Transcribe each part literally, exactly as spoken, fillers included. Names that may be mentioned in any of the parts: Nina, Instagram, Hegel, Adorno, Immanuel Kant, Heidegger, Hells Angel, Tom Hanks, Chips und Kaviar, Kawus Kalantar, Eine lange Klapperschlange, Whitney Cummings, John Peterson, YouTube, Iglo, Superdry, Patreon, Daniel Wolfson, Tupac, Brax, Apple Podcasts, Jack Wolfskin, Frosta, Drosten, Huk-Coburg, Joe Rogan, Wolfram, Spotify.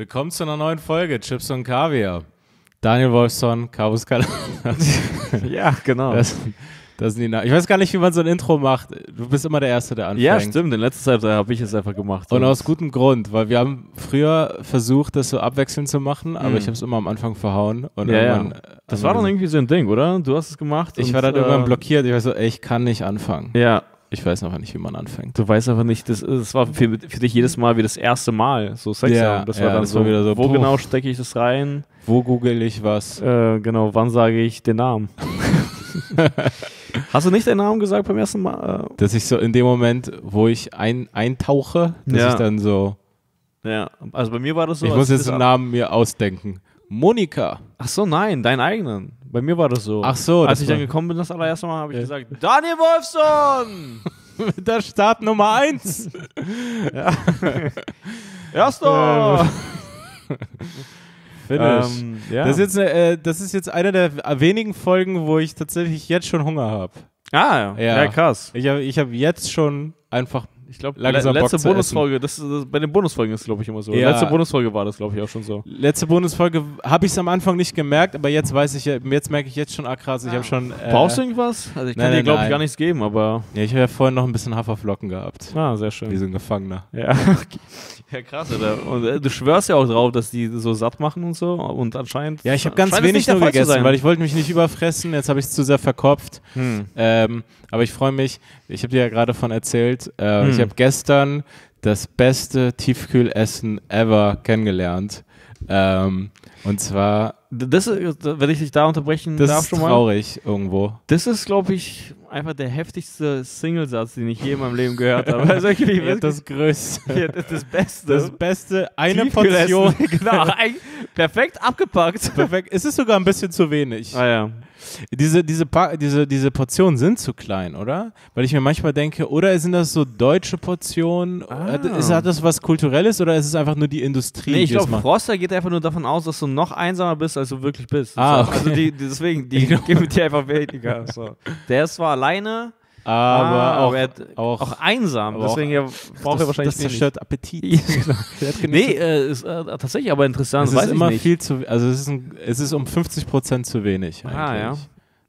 Willkommen zu einer neuen Folge Chips und Kaviar. Daniel Wolfson, Kawus Kalantar. Ja, genau. Das, das sind Nina. Ich weiß gar nicht, wie man so ein Intro macht. Du bist immer der Erste, der anfängt. Ja, stimmt. In letzter Zeit habe ich es einfach gemacht. Und, und aus gutem Grund, weil wir haben früher versucht, das so abwechselnd zu machen, aber mhm. ich habe es immer am Anfang verhauen. Und ja, irgendwann, ja. Das war dann irgendwie so ein Ding, oder? Du hast es gemacht. Ich und, war dann äh, irgendwann blockiert. Ich war so, ey, ich kann nicht anfangen. Ja. Ich weiß einfach nicht, wie man anfängt. Du weißt einfach nicht, das, das war für, für dich jedes Mal wie das erste Mal, so Sex yeah, haben. Das war ja, dann das so, war wieder so, wo puff. Genau stecke ich das rein? Wo google ich was? Äh, genau, wann sage ich den Namen? Hast du nicht den Namen gesagt beim ersten Mal? Dass ich so in dem Moment, wo ich ein, eintauche, dass ja. ich dann so... Ja, also bei mir war das so... Ich muss jetzt einen Namen mir ausdenken. Monika. Ach so, nein, deinen eigenen. Bei mir war das so. Ach so. Als ich dann gekommen bin, das allererste Mal, habe ich ja. gesagt, Daniel Wolfson! Mit der Start Nummer eins. Ja. Erster! Finish. Ähm, ja. das, ist jetzt, äh, das ist jetzt eine der wenigen Folgen, wo ich tatsächlich jetzt schon Hunger habe. Ah, ja. ja. krass. Ich habe ich hab jetzt schon einfach... Ich glaube, letzte Bock Bonusfolge, das, das, bei den Bonusfolgen ist es, glaube ich, immer so. Ja. Letzte Bonusfolge war das, glaube ich, auch schon so. Letzte Bonusfolge habe ich es am Anfang nicht gemerkt, aber jetzt weiß ich, jetzt merke ich jetzt schon, ah krass, ich habe schon... Äh, brauchst du irgendwas? Also ich kann nein, dir, glaube ich, gar nichts geben, aber... Ja, ich habe ja vorhin noch ein bisschen Haferflocken gehabt. Ah, sehr schön. Wie so ein Gefangener. Ja, ja krass, Alter. Und äh, du schwörst ja auch drauf, dass die so satt machen und so und anscheinend... Ja, ich habe ganz wenig nur gegessen, weil ich wollte mich nicht überfressen, jetzt habe ich es zu sehr verkopft. Hm. Ähm, aber ich freue mich, ich habe dir ja gerade von erzählt, äh, hm. ich habe gestern das beste Tiefkühlessen ever kennengelernt. Ähm, und zwar... Das, wenn ich dich da unterbrechen das darf schon mal... Das ist traurig irgendwo. Das ist, glaube ich, einfach der heftigste Singlesatz, den ich je in meinem Leben gehört habe. Also wirklich, ja, wirklich, das Größte. Ja, das, das Beste. Das Beste, eine Portion. Genau, ein, perfekt abgepackt. Perfekt. Es ist sogar ein bisschen zu wenig. Ah ja. Diese, diese, pa diese, diese Portionen sind zu klein, oder? Weil ich mir manchmal denke, oder sind das so deutsche Portionen? Ah. Ist, hat das was Kulturelles oder ist es einfach nur die Industrie? Nee, ich glaube, Frosta geht einfach nur davon aus, dass du noch einsamer bist, als du wirklich bist. Ah, okay. Also die, die, deswegen, die geben dir einfach weniger. So. Der ist zwar alleine, aber, ah, auch, aber er hat, auch, auch einsam. Aber deswegen auch, braucht er wahrscheinlich das zerstört Appetit. Nee, äh, ist äh, tatsächlich aber interessant. Es ist weiß immer ich viel zu, also es ist, ein, es ist um fünfzig Prozent zu wenig eigentlich. Ah, ja.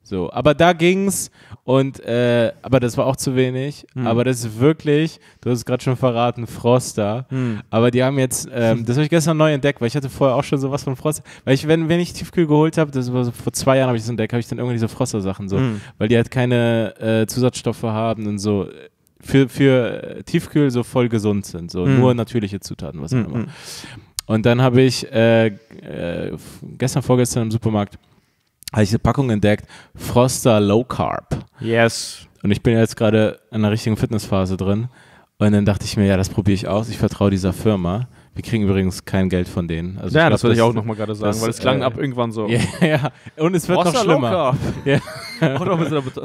So, aber da ging's und äh, aber das war auch zu wenig. Hm. Aber das ist wirklich, du hast es gerade schon verraten, Frosta. Hm. Aber die haben jetzt, ähm, das habe ich gestern neu entdeckt, weil ich hatte vorher auch schon sowas von Frosta. Weil ich, wenn, wenn ich Tiefkühl geholt habe, das war so, vor zwei Jahren habe ich das entdeckt, habe ich dann irgendwie diese Frosta-Sachen so, hm. weil die halt keine äh, Zusatzstoffe haben und so für, für Tiefkühl so voll gesund sind, so hm. nur natürliche Zutaten, was auch hm. immer. Und dann habe ich äh, äh, gestern, vorgestern im Supermarkt habe ich diese Packung entdeckt, Frosta Low Carb. Yes. Und ich bin jetzt gerade in einer richtigen Fitnessphase drin. Und dann dachte ich mir, ja, das probiere ich aus. Ich vertraue dieser Firma. Wir kriegen übrigens kein Geld von denen. Also ja, ich glaub, das würde ich auch nochmal gerade sagen, das, weil es klang äh, ab irgendwann so. Ja, ja. Und es wird Frosta noch schlimmer.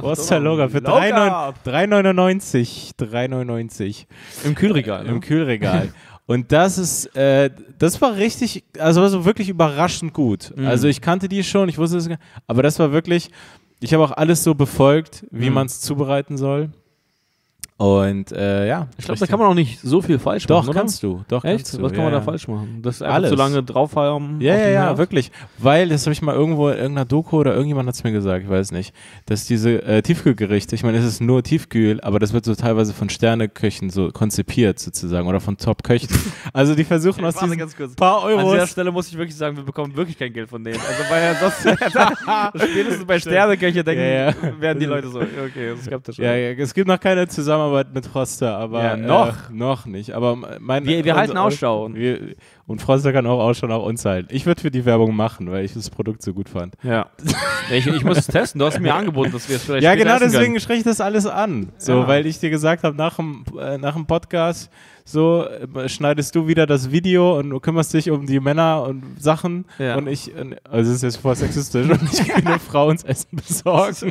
Frosta Low Carb. Für drei neunundneunzig. Im Kühlregal. Ne? Im Kühlregal. Und das ist, äh, das war richtig, also war so wirklich überraschend gut. Mhm. Also ich kannte die schon, ich wusste es, aber das war wirklich, ich habe auch alles so befolgt, wie mhm. man es zubereiten soll. Und äh, ja. Ich glaube, da kann man auch nicht so viel falsch doch, machen, oder? Kannst du, doch, echt? Kannst du. Was kann ja, man da ja. falsch machen? Das ist einfach alles. Zu lange draufhauen. Ja, ja, ja, wirklich. Weil, das habe ich mal irgendwo in irgendeiner Doku oder irgendjemand hat es mir gesagt, ich weiß nicht, dass diese äh, Tiefkühlgerichte, ich meine, es ist nur Tiefkühl, aber das wird so teilweise von Sterneköchen so konzipiert sozusagen oder von Top-Köchen. Also die versuchen aus diesen ganz kurz. Paar Euros... An dieser Stelle muss ich wirklich sagen, wir bekommen wirklich kein Geld von denen. Also weil sonst spätestens bei Sterneköchen denken, ja, ja. werden die Leute so, okay, das gab das schon. Ja, ja, es gibt noch keine Zusammenarbeit mit Frosta, aber ja, noch äh, noch nicht. Aber mein, wir wir und, halten Ausschau. Und, wir, und Frosta kann auch Ausschau nach uns halten. Ich würde für die Werbung machen, weil ich das Produkt so gut fand. Ja. ich, ich muss es testen. Du hast mir angeboten, dass wir es vielleicht ja, genau deswegen spreche ich das alles an. So, ja. Weil ich dir gesagt habe, nach dem, äh, nach dem Podcast so äh, schneidest du wieder das Video und du kümmerst dich um die Männer und Sachen ja. und ich, und, also es ist jetzt voll sexistisch und ich bin eine Frau ins Essen besorgen.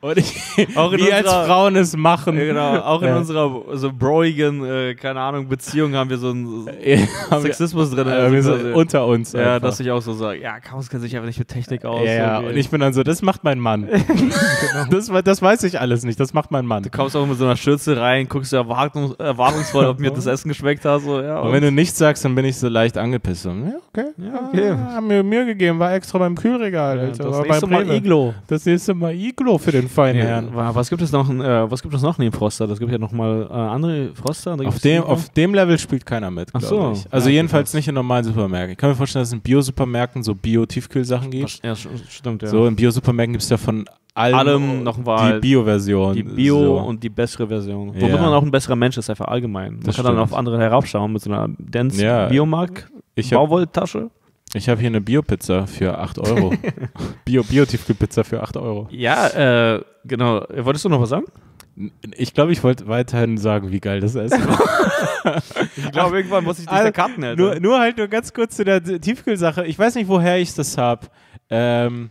und ich, auch in wie unserer, als Frauen es machen. Ja, genau, auch in ja. unserer so broigen, äh, keine Ahnung, Beziehung haben wir so einen ja, Sexismus wir, drin. Äh, wir sind unter uns. Ja, einfach. Dass ich auch so sage, ja, Chaos kann sich einfach nicht mit Technik aus. Ja, und ich bin dann so, das macht mein Mann. genau. das, das weiß ich alles nicht, das macht mein Mann. Du kommst auch mit so einer Schürze rein, guckst ja Erwartungs erwartungsvoll, ob mir das Essen geschmeckt hat. So, ja, und, und wenn du nichts sagst, dann bin ich so leicht angepisst. Ja, okay. Ja, okay. Ja, haben mir Mühe gegeben, war extra beim Kühlregal. Ja, Alter, das nächste Mal Iglo. Das nächste Mal Iglo für den feinen ja, Herrn. Was gibt es noch, äh, was gibt es noch neben Frosta? Das gibt ja nochmal äh, andere Frosta. Auf dem, auf dem Level spielt keiner mit, glaube so. ich. Also ja, jedenfalls nicht in normalen Supermärkten. Ich kann mir vorstellen, dass es in Bio-Supermärkten so Bio-Tiefkühlsachen gibt. Ja, stimmt, ja. So, in Bio-Supermärkten gibt es ja von Allem, allem noch mal die Bio-Version. Die Bio so. und die bessere Version. Womit ja. man auch ein besserer Mensch ist, einfach allgemein. Man das kann stimmt. dann auf andere heraufschauen mit so einer Dance ja. Biomark Bauwolltasche. Ich habe hier eine Bio-Pizza für acht Euro. Bio-Bio-Tiefkühlpizza für acht Euro. Ja, äh, genau. Wolltest du noch was sagen? Ich glaube, ich wollte weiterhin sagen, wie geil das ist. Ich glaube, irgendwann muss ich dich also, der Karten halten. Nur, nur halt nur ganz kurz zu der Tiefkühlsache. Ich weiß nicht, woher ich das habe. Ähm,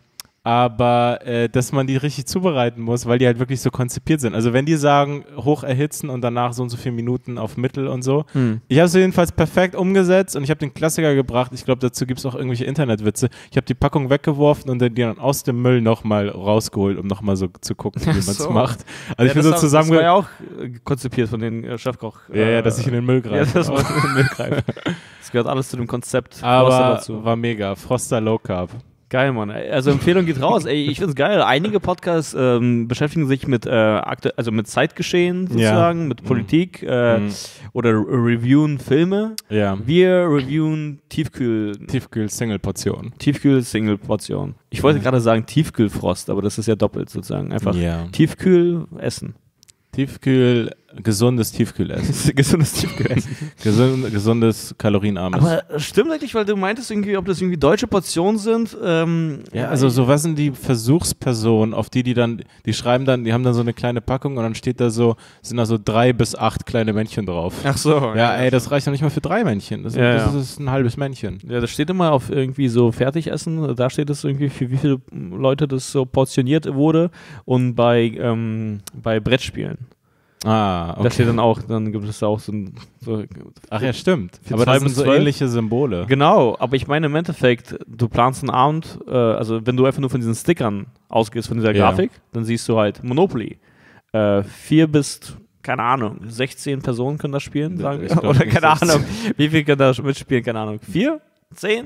aber äh, dass man die richtig zubereiten muss, weil die halt wirklich so konzipiert sind. Also wenn die sagen, hoch erhitzen und danach so und so viele Minuten auf Mittel und so. Hm. Ich habe es jedenfalls perfekt umgesetzt und ich habe den Klassiker gebracht. Ich glaube, dazu gibt es auch irgendwelche Internetwitze. Ich habe die Packung weggeworfen und dann die dann aus dem Müll nochmal rausgeholt, um nochmal so zu gucken, wie man es so. macht. Also ja, ich bin so zusammen. Das war ja auch konzipiert von den äh, Chefkoch. Ja, äh, ja, dass ich in den Müll greife. Ja, das, in den Müll greife. Das gehört alles zu dem Konzept. Aber Frosta dazu. War mega. Frosta Low Carb. Geil, Mann. Also Empfehlung geht raus. Ey, ich find's geil. Einige Podcasts ähm, beschäftigen sich mit äh, aktu- also mit Zeitgeschehen sozusagen, ja. mit Politik äh, mhm. oder reviewen Filme. Ja. Wir reviewen Tiefkühl. Tiefkühl-Single-Portion. Tiefkühl-Single-Portion. Ich wollte gerade sagen Tiefkühlfrost, aber das ist ja doppelt sozusagen. Einfach ja. Tiefkühl-Essen. Tiefkühl, gesundes Tiefkühlessen. Gesundes Tiefkühlessen. Gesund, gesundes, kalorienarmes. Aber stimmt eigentlich, weil du meintest irgendwie, ob das irgendwie deutsche Portionen sind. Ähm, ja, also so was sind die Versuchspersonen, auf die die dann, die schreiben dann, die haben dann so eine kleine Packung und dann steht da so, sind da so drei bis acht kleine Männchen drauf. Ach so. Ja, ja ey, das reicht doch nicht mal für drei Männchen. Das, ja, das ja. ist ein halbes Männchen. Ja, das steht immer auf irgendwie so Fertigessen, da steht es irgendwie, für wie viele Leute das so portioniert wurde und bei, ähm, bei Brettspielen. Ah, okay. Das hier dann auch, dann gibt es da auch so ein... So Ach ja, stimmt. Aber das sind so ähnliche Symbole. Genau, aber ich meine im Endeffekt, du planst einen Abend, äh, also wenn du einfach nur von diesen Stickern ausgehst, von dieser ja. Grafik, dann siehst du halt Monopoly. Äh, vier bis, keine Ahnung, sechzehn Personen können das spielen, sagen wir. Oder keine Ahnung, wie viel können da mitspielen, keine Ahnung. Vier? Zehn?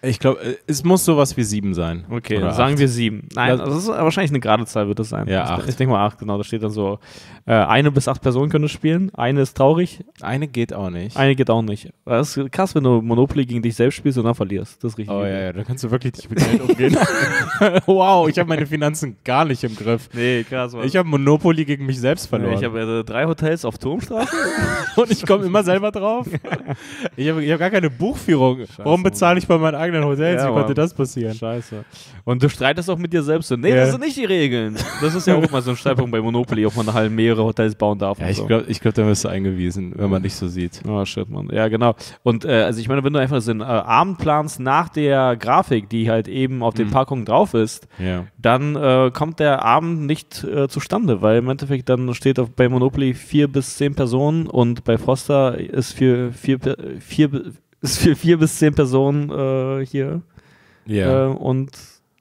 Ich glaube, es muss sowas wie sieben sein. Okay, dann sagen wir sieben. Nein, also das ist wahrscheinlich eine gerade Zahl wird das sein. Ja, acht. Ich denke mal acht, genau. Da steht dann so, äh, eine bis acht Personen können spielen. Eine ist traurig. Eine geht auch nicht. Eine geht auch nicht. Das ist krass, wenn du Monopoly gegen dich selbst spielst und dann verlierst. Das ist richtig. Oh ja, ja, da kannst du wirklich nicht mit Geld umgehen. Wow, ich habe meine Finanzen gar nicht im Griff. Nee, krass. Mann. Ich habe Monopoly gegen mich selbst verloren. Ich habe also drei Hotels auf Turmstraße und ich komme immer selber drauf. Ich habe ich hab gar keine Buchführung. Scheiße, warum bezahle ich bei meinen eigenen Hotels, ja, wie konnte das passieren? Scheiße. Und du streitest auch mit dir selbst. Nee, ja. das sind nicht die Regeln. Das ist ja auch mal so ein Streitpunkt bei Monopoly, ob man halt mehrere Hotels bauen darf. Ja, und ich so. glaube, glaub, da wirst du eingewiesen, wenn man dich so sieht. Oh, shit, Mann. Ja, genau. Und äh, also ich meine, wenn du einfach so einen äh, Abend planst nach der Grafik, die halt eben auf den mhm. Packungen drauf ist, ja. dann äh, kommt der Abend nicht äh, zustande, weil im Endeffekt dann steht auf, bei Monopoly vier bis zehn Personen und bei Frosta ist für vier, vier, vier ist für vier bis zehn Personen äh, hier. Ja. Äh, und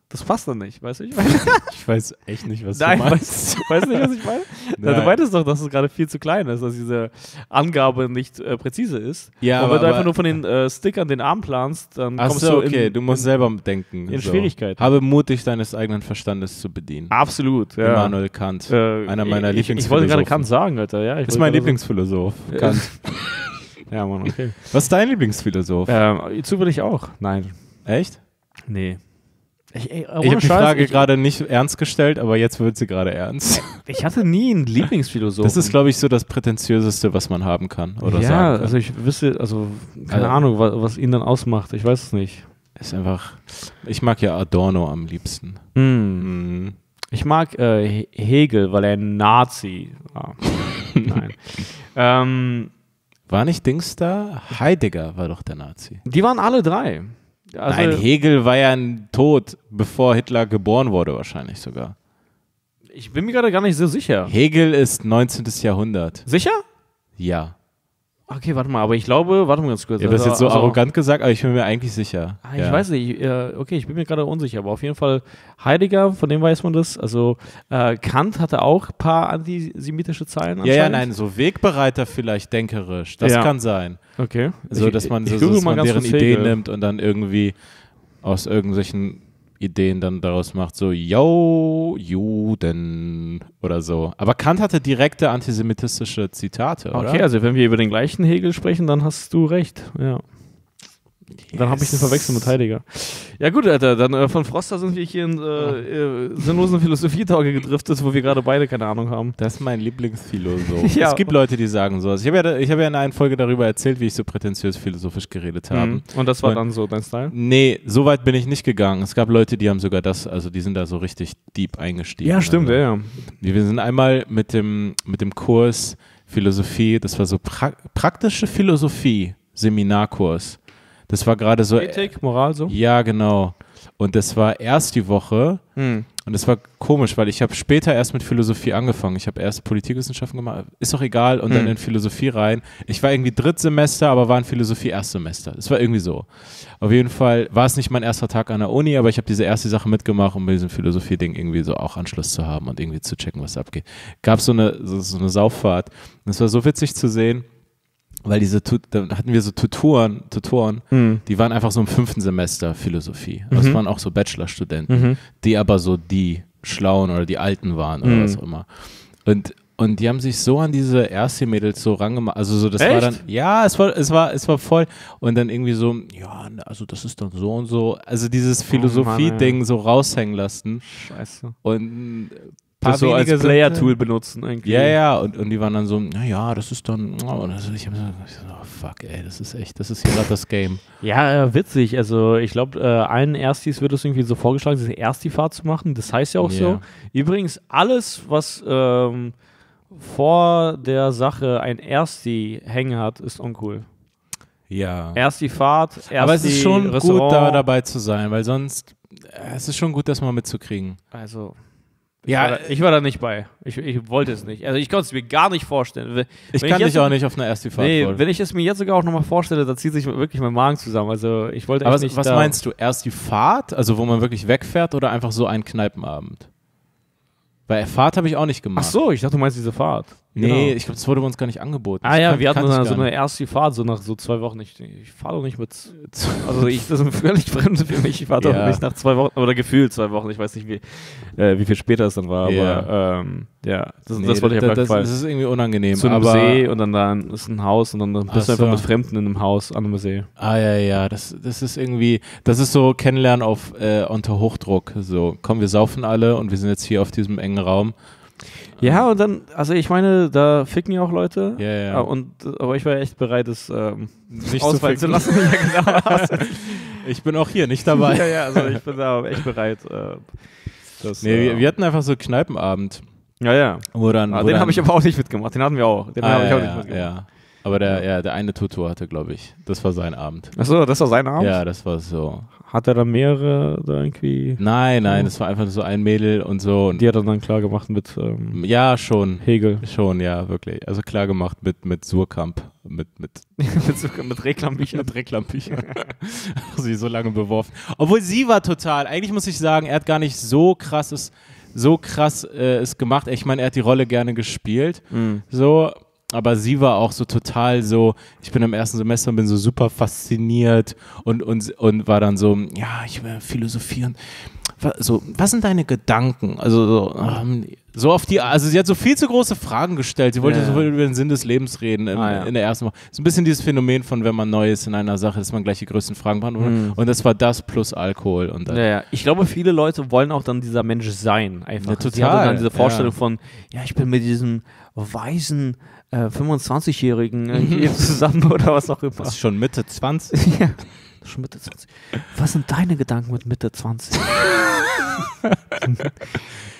das passt dann nicht, weißt du? Ich, weiß, ich weiß echt nicht, was Nein, du meinst. Weißt du nicht, was ich meine? Nein. Du meintest doch, dass es gerade viel zu klein ist, dass diese Angabe nicht äh, präzise ist. Ja, und aber, wenn du einfach nur von den äh, Stickern den Arm planst, dann kommst so, du in, okay, du musst in, selber denken. In so. Schwierigkeiten. Habe Mut, dich deines eigenen Verstandes zu bedienen. Absolut, ja. Immanuel Kant, äh, einer meiner ich, Lieblingsphilosophen. Ich wollte gerade Kant sagen, Alter. Ja, ich ist mein Lieblingsphilosoph, so. Kant. Ja, Mann, okay. Was ist dein Lieblingsphilosoph? Ähm, zufällig auch. Nein. Echt? Nee. Ich, ich, ich habe die Frage gerade nicht ernst gestellt, aber jetzt wird sie gerade ernst. Ich hatte nie einen Lieblingsphilosophen. Das ist, glaube ich, so das Prätentiöseste, was man haben kann oder ja, sagen kann. Ja, also ich wüsste, also keine also, Ahnung, was, was ihn dann ausmacht. Ich weiß es nicht. Ist einfach, ich mag ja Adorno am liebsten. Mm. Mm. Ich mag äh, Hegel, weil er ein Nazi war. Nein. ähm... War nicht Dings da? Heidegger war doch der Nazi. Die waren alle drei. Also Nein, Hegel war ja tot, bevor Hitler geboren wurde wahrscheinlich sogar. Ich bin mir gerade gar nicht so sicher. Hegel ist neunzehntes Jahrhundert. Sicher? Ja. Okay, warte mal, aber ich glaube, warte mal ganz kurz. Ja, du hast also, jetzt so also, arrogant gesagt, aber ich bin mir eigentlich sicher. Ah, ich ja. weiß nicht, äh, okay, ich bin mir gerade unsicher, aber auf jeden Fall Heidegger, von dem weiß man das, also äh, Kant hatte auch ein paar antisemitische Zeilen. Ja, ja, nein, so Wegbereiter vielleicht, denkerisch, das ja. kann sein. Okay. So, dass man, ich, ich so, dass man deren Ideen nimmt und dann irgendwie aus irgendwelchen Ideen dann daraus macht, so, yo, Juden oder so. Aber Kant hatte direkte antisemitistische Zitate, okay, oder? Okay, also wenn wir über den gleichen Hegel sprechen, dann hast du recht, ja. Yes. Dann habe ich den verwechselt mit Heidegger. Ja gut, Alter, dann äh, von Frosta sind wir hier in äh, äh, sinnlosen Philosophietage gedriftet, wo wir gerade beide keine Ahnung haben. Das ist mein Lieblingsphilosoph. Ja. Es gibt Leute, die sagen sowas. Ich habe ja, ich hab ja in einer Folge darüber erzählt, wie ich so prätentiös philosophisch geredet habe. Mhm. Und das war Und, dann so dein Style? Nee, so weit bin ich nicht gegangen. Es gab Leute, die haben sogar das, also die sind da so richtig deep eingestiegen. Ja, stimmt, also, ja, ja. Wir sind einmal mit dem, mit dem Kurs Philosophie, das war so pra- praktische Philosophie, Seminarkurs. Das war gerade so... Ethik, Moral, so? Ja, genau. Und das war erst die Woche. Hm. Und das war komisch, weil ich habe später erst mit Philosophie angefangen. Ich habe erst Politikwissenschaften gemacht, ist doch egal, und hm. dann in Philosophie rein. Ich war irgendwie Drittsemester, aber war in Philosophie Erstsemester. Das war irgendwie so. Auf jeden Fall war es nicht mein erster Tag an der Uni, aber ich habe diese erste Sache mitgemacht, um bei diesem Philosophie-Ding irgendwie so auch Anschluss zu haben und irgendwie zu checken, was abgeht. Gab so eine, so, so eine Sauffahrt. Und es war so witzig zu sehen, weil diese, dann hatten wir so Tutoren, Tutoren mhm. die waren einfach so im fünften Semester Philosophie. Das also mhm. waren auch so Bachelorstudenten, mhm. die aber so die Schlauen oder die Alten waren oder mhm. was auch immer. Und, und die haben sich so an diese Erstsemädels so rangemacht. Also so, das Echt? war dann, ja, es war, es war, es war voll. Und dann irgendwie so, ja, also das ist dann so und so. Also dieses Philosophie-Ding oh Mann, ja. so raushängen lassen. Scheiße. Und das so als Player-Tool benutzen eigentlich. Ja, ja, und, und die waren dann so, naja, das ist dann, oh, das, ich hab so, oh fuck, ey, das ist echt, das ist hier gerade das Game. Ja, äh, witzig, also ich glaube, äh, allen Erstis wird es irgendwie so vorgeschlagen, diese Ersti-Fahrt zu machen, das heißt ja auch yeah. so. Übrigens, alles, was ähm, vor der Sache ein Ersti hängen hat, ist uncool. Ja. Ersti-Fahrt, Ersti-Restaurant. Aber es ist schon Restaurant. gut, da dabei zu sein, weil sonst, äh, es ist schon gut, das mal mitzukriegen. Also... Ja, ich war, da, ich war da nicht bei. Ich, ich wollte es nicht. Also ich konnte es mir gar nicht vorstellen. Wenn ich kann ich jetzt, dich auch nicht auf eine erste Fahrt. Nee, wollen. Wenn ich es mir jetzt sogar auch nochmal vorstelle, da zieht sich wirklich mein Magen zusammen. Also ich wollte. Aber was, nicht was da meinst du? Erst die Fahrt, also wo man wirklich wegfährt, oder einfach so einen Kneipenabend? Weil Fahrt habe ich auch nicht gemacht. Ach so, ich dachte, du meinst diese Fahrt. Nee, genau. Ich glaube, das wurde uns gar nicht angeboten. Ah ja, kann, wir hatten so eine, so eine erste Fahrt, so nach so zwei Wochen. Ich, ich fahre doch nicht mit... Also ich, das ist völlig fremd für mich. Ich fahre doch ja. nicht nach zwei Wochen, oder gefühlt zwei Wochen. Ich weiß nicht, wie, äh, wie viel später es dann war, yeah. aber ähm, ja, das, nee, das wollte ich auf jeden Fall. Das ist irgendwie unangenehm. Zu einem aber See und dann da ist ein Haus und dann bist du einfach so. mit Fremden in einem Haus an einem See. Ah ja, ja, das, das ist irgendwie... Das ist so Kennenlernen auf, äh, unter Hochdruck. So, komm, wir saufen alle und wir sind jetzt hier auf diesem engen Raum. Ja, und dann, also ich meine, da ficken ja auch Leute, ja, ja. Und, aber ich war echt bereit, es ähm, nicht ausfallen zu, zu lassen. Ja, genau. Ich bin auch hier nicht dabei. Ja, ja, also ich bin da echt bereit. Äh, das, nee, äh, wir, wir hatten einfach so Kneipenabend. Ja, ja. Wo dann, ah, wo den habe ich aber auch nicht mitgemacht, den hatten wir auch. Den ah, habe ja, ich auch nicht mitgemacht. Ja. Aber der, ja, der eine Tutor hatte, glaube ich, das war sein Abend. Achso, das war sein Abend? Ja, das war so. Hat er da mehrere da irgendwie? Nein, nein, das war einfach so ein Mädel und so. Und die hat er dann klar gemacht mit ähm, ja, schon. Hegel. Schon, ja, wirklich. Also klar gemacht mit, mit Surkamp. Mit, mit, mit Reklambüchern. Mit Reklambüchern. Sie so lange beworfen. Obwohl sie war total, eigentlich muss ich sagen, er hat gar nicht so krasses, so krass äh, es gemacht. Ich meine, er hat die Rolle gerne gespielt. Mhm. So. Aber sie war auch so total so, ich bin im ersten Semester und bin so super fasziniert und, und, und war dann so, ja, ich will philosophieren. So, was sind deine Gedanken? Also so, ähm, so auf die, also sie hat so viel zu große Fragen gestellt. Sie wollte ja. so viel über den Sinn des Lebens reden im, ah, ja. in der ersten Woche. So ein bisschen dieses Phänomen von, wenn man neu ist in einer Sache, dass man gleich die größten Fragen beantwortet. Mhm. Und das war das plus Alkohol. Und dann ja, ja. Ich glaube, viele Leute wollen auch dann dieser Mensch sein. Einfach. Ja, total. Sie hatten dann diese Vorstellung ja. von, ja, ich bin mit diesem weisen äh, fünfundzwanzigjährigen äh, zusammen oder was auch immer. Das ist schon Mitte zwanzig. Ja. Schon Mitte zwanzig. Was sind deine Gedanken mit Mitte zwanzig?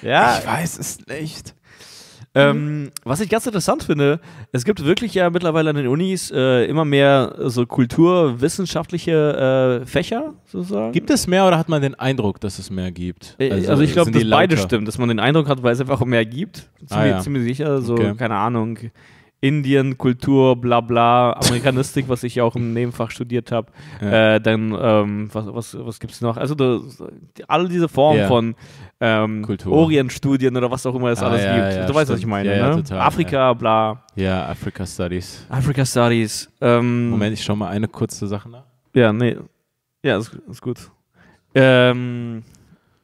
Ja, ich weiß es nicht. Ähm, was ich ganz interessant finde, es gibt wirklich ja mittlerweile an den Unis äh, immer mehr so kulturwissenschaftliche äh, Fächer, sozusagen. Gibt es mehr oder hat man den Eindruck, dass es mehr gibt? Also, also ich glaube, dass beide stimmt, dass man den Eindruck hat, weil es einfach mehr gibt. Ziemlich, ah, ja. ziemlich sicher, so, okay. keine Ahnung. Indien, Kultur, bla bla, Amerikanistik, was ich ja auch im Nebenfach studiert habe. Ja. Äh, dann, ähm, was, was, was gibt es noch? Also da, all diese Formen ja. von ähm, Orientstudien oder was auch immer es ah, alles ja, gibt. Ja, du ja, weißt, stimmt. was ich meine. Ja, ja, ne? total, Afrika, ja. bla. Ja, Africa Studies. Africa Studies. Ähm, Moment, ich schau mal eine kurze Sache nach. Ja, nee. Ja, ist, ist gut. Ähm,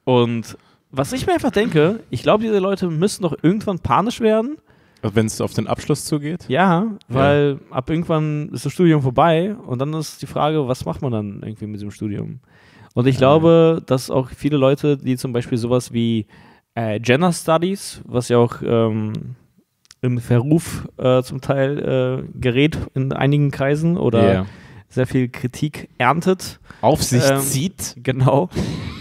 und was ich mir einfach denke, ich glaube, diese Leute müssen doch irgendwann panisch werden. Wenn es auf den Abschluss zugeht? Ja, weil ja. ab irgendwann ist das Studium vorbei und dann ist die Frage, was macht man dann irgendwie mit diesem Studium? Und ich glaube, ja. dass auch viele Leute, die zum Beispiel sowas wie äh, Gender Studies, was ja auch ähm, im Verruf äh, zum Teil äh, gerät in einigen Kreisen oder ja. sehr viel Kritik erntet. Auf sich ähm, zieht. Genau.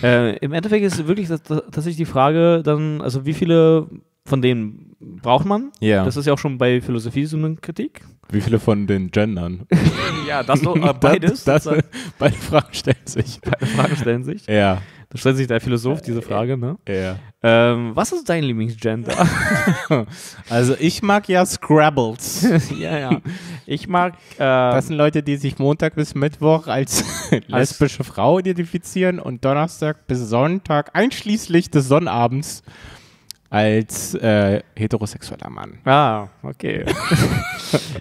äh, Im Endeffekt ist wirklich tatsächlich die Frage dann, also wie viele von denen braucht man. Yeah. Das ist ja auch schon bei Philosophie so eine Kritik. Wie viele von den Gendern? ja, das noch, äh, beides. Das, das, beide Fragen stellen sich. Beide Fragen stellen sich. Ja. Da stellt sich der Philosoph diese Frage, ne? Ja. Ähm, was ist dein Lieblingsgender? also ich mag ja Scrabbles. ja, ja. Ich mag... Äh, das sind Leute, die sich Montag bis Mittwoch als lesbische Frau identifizieren und Donnerstag bis Sonntag, einschließlich des Sonnabends, als äh, heterosexueller Mann. Ah, okay.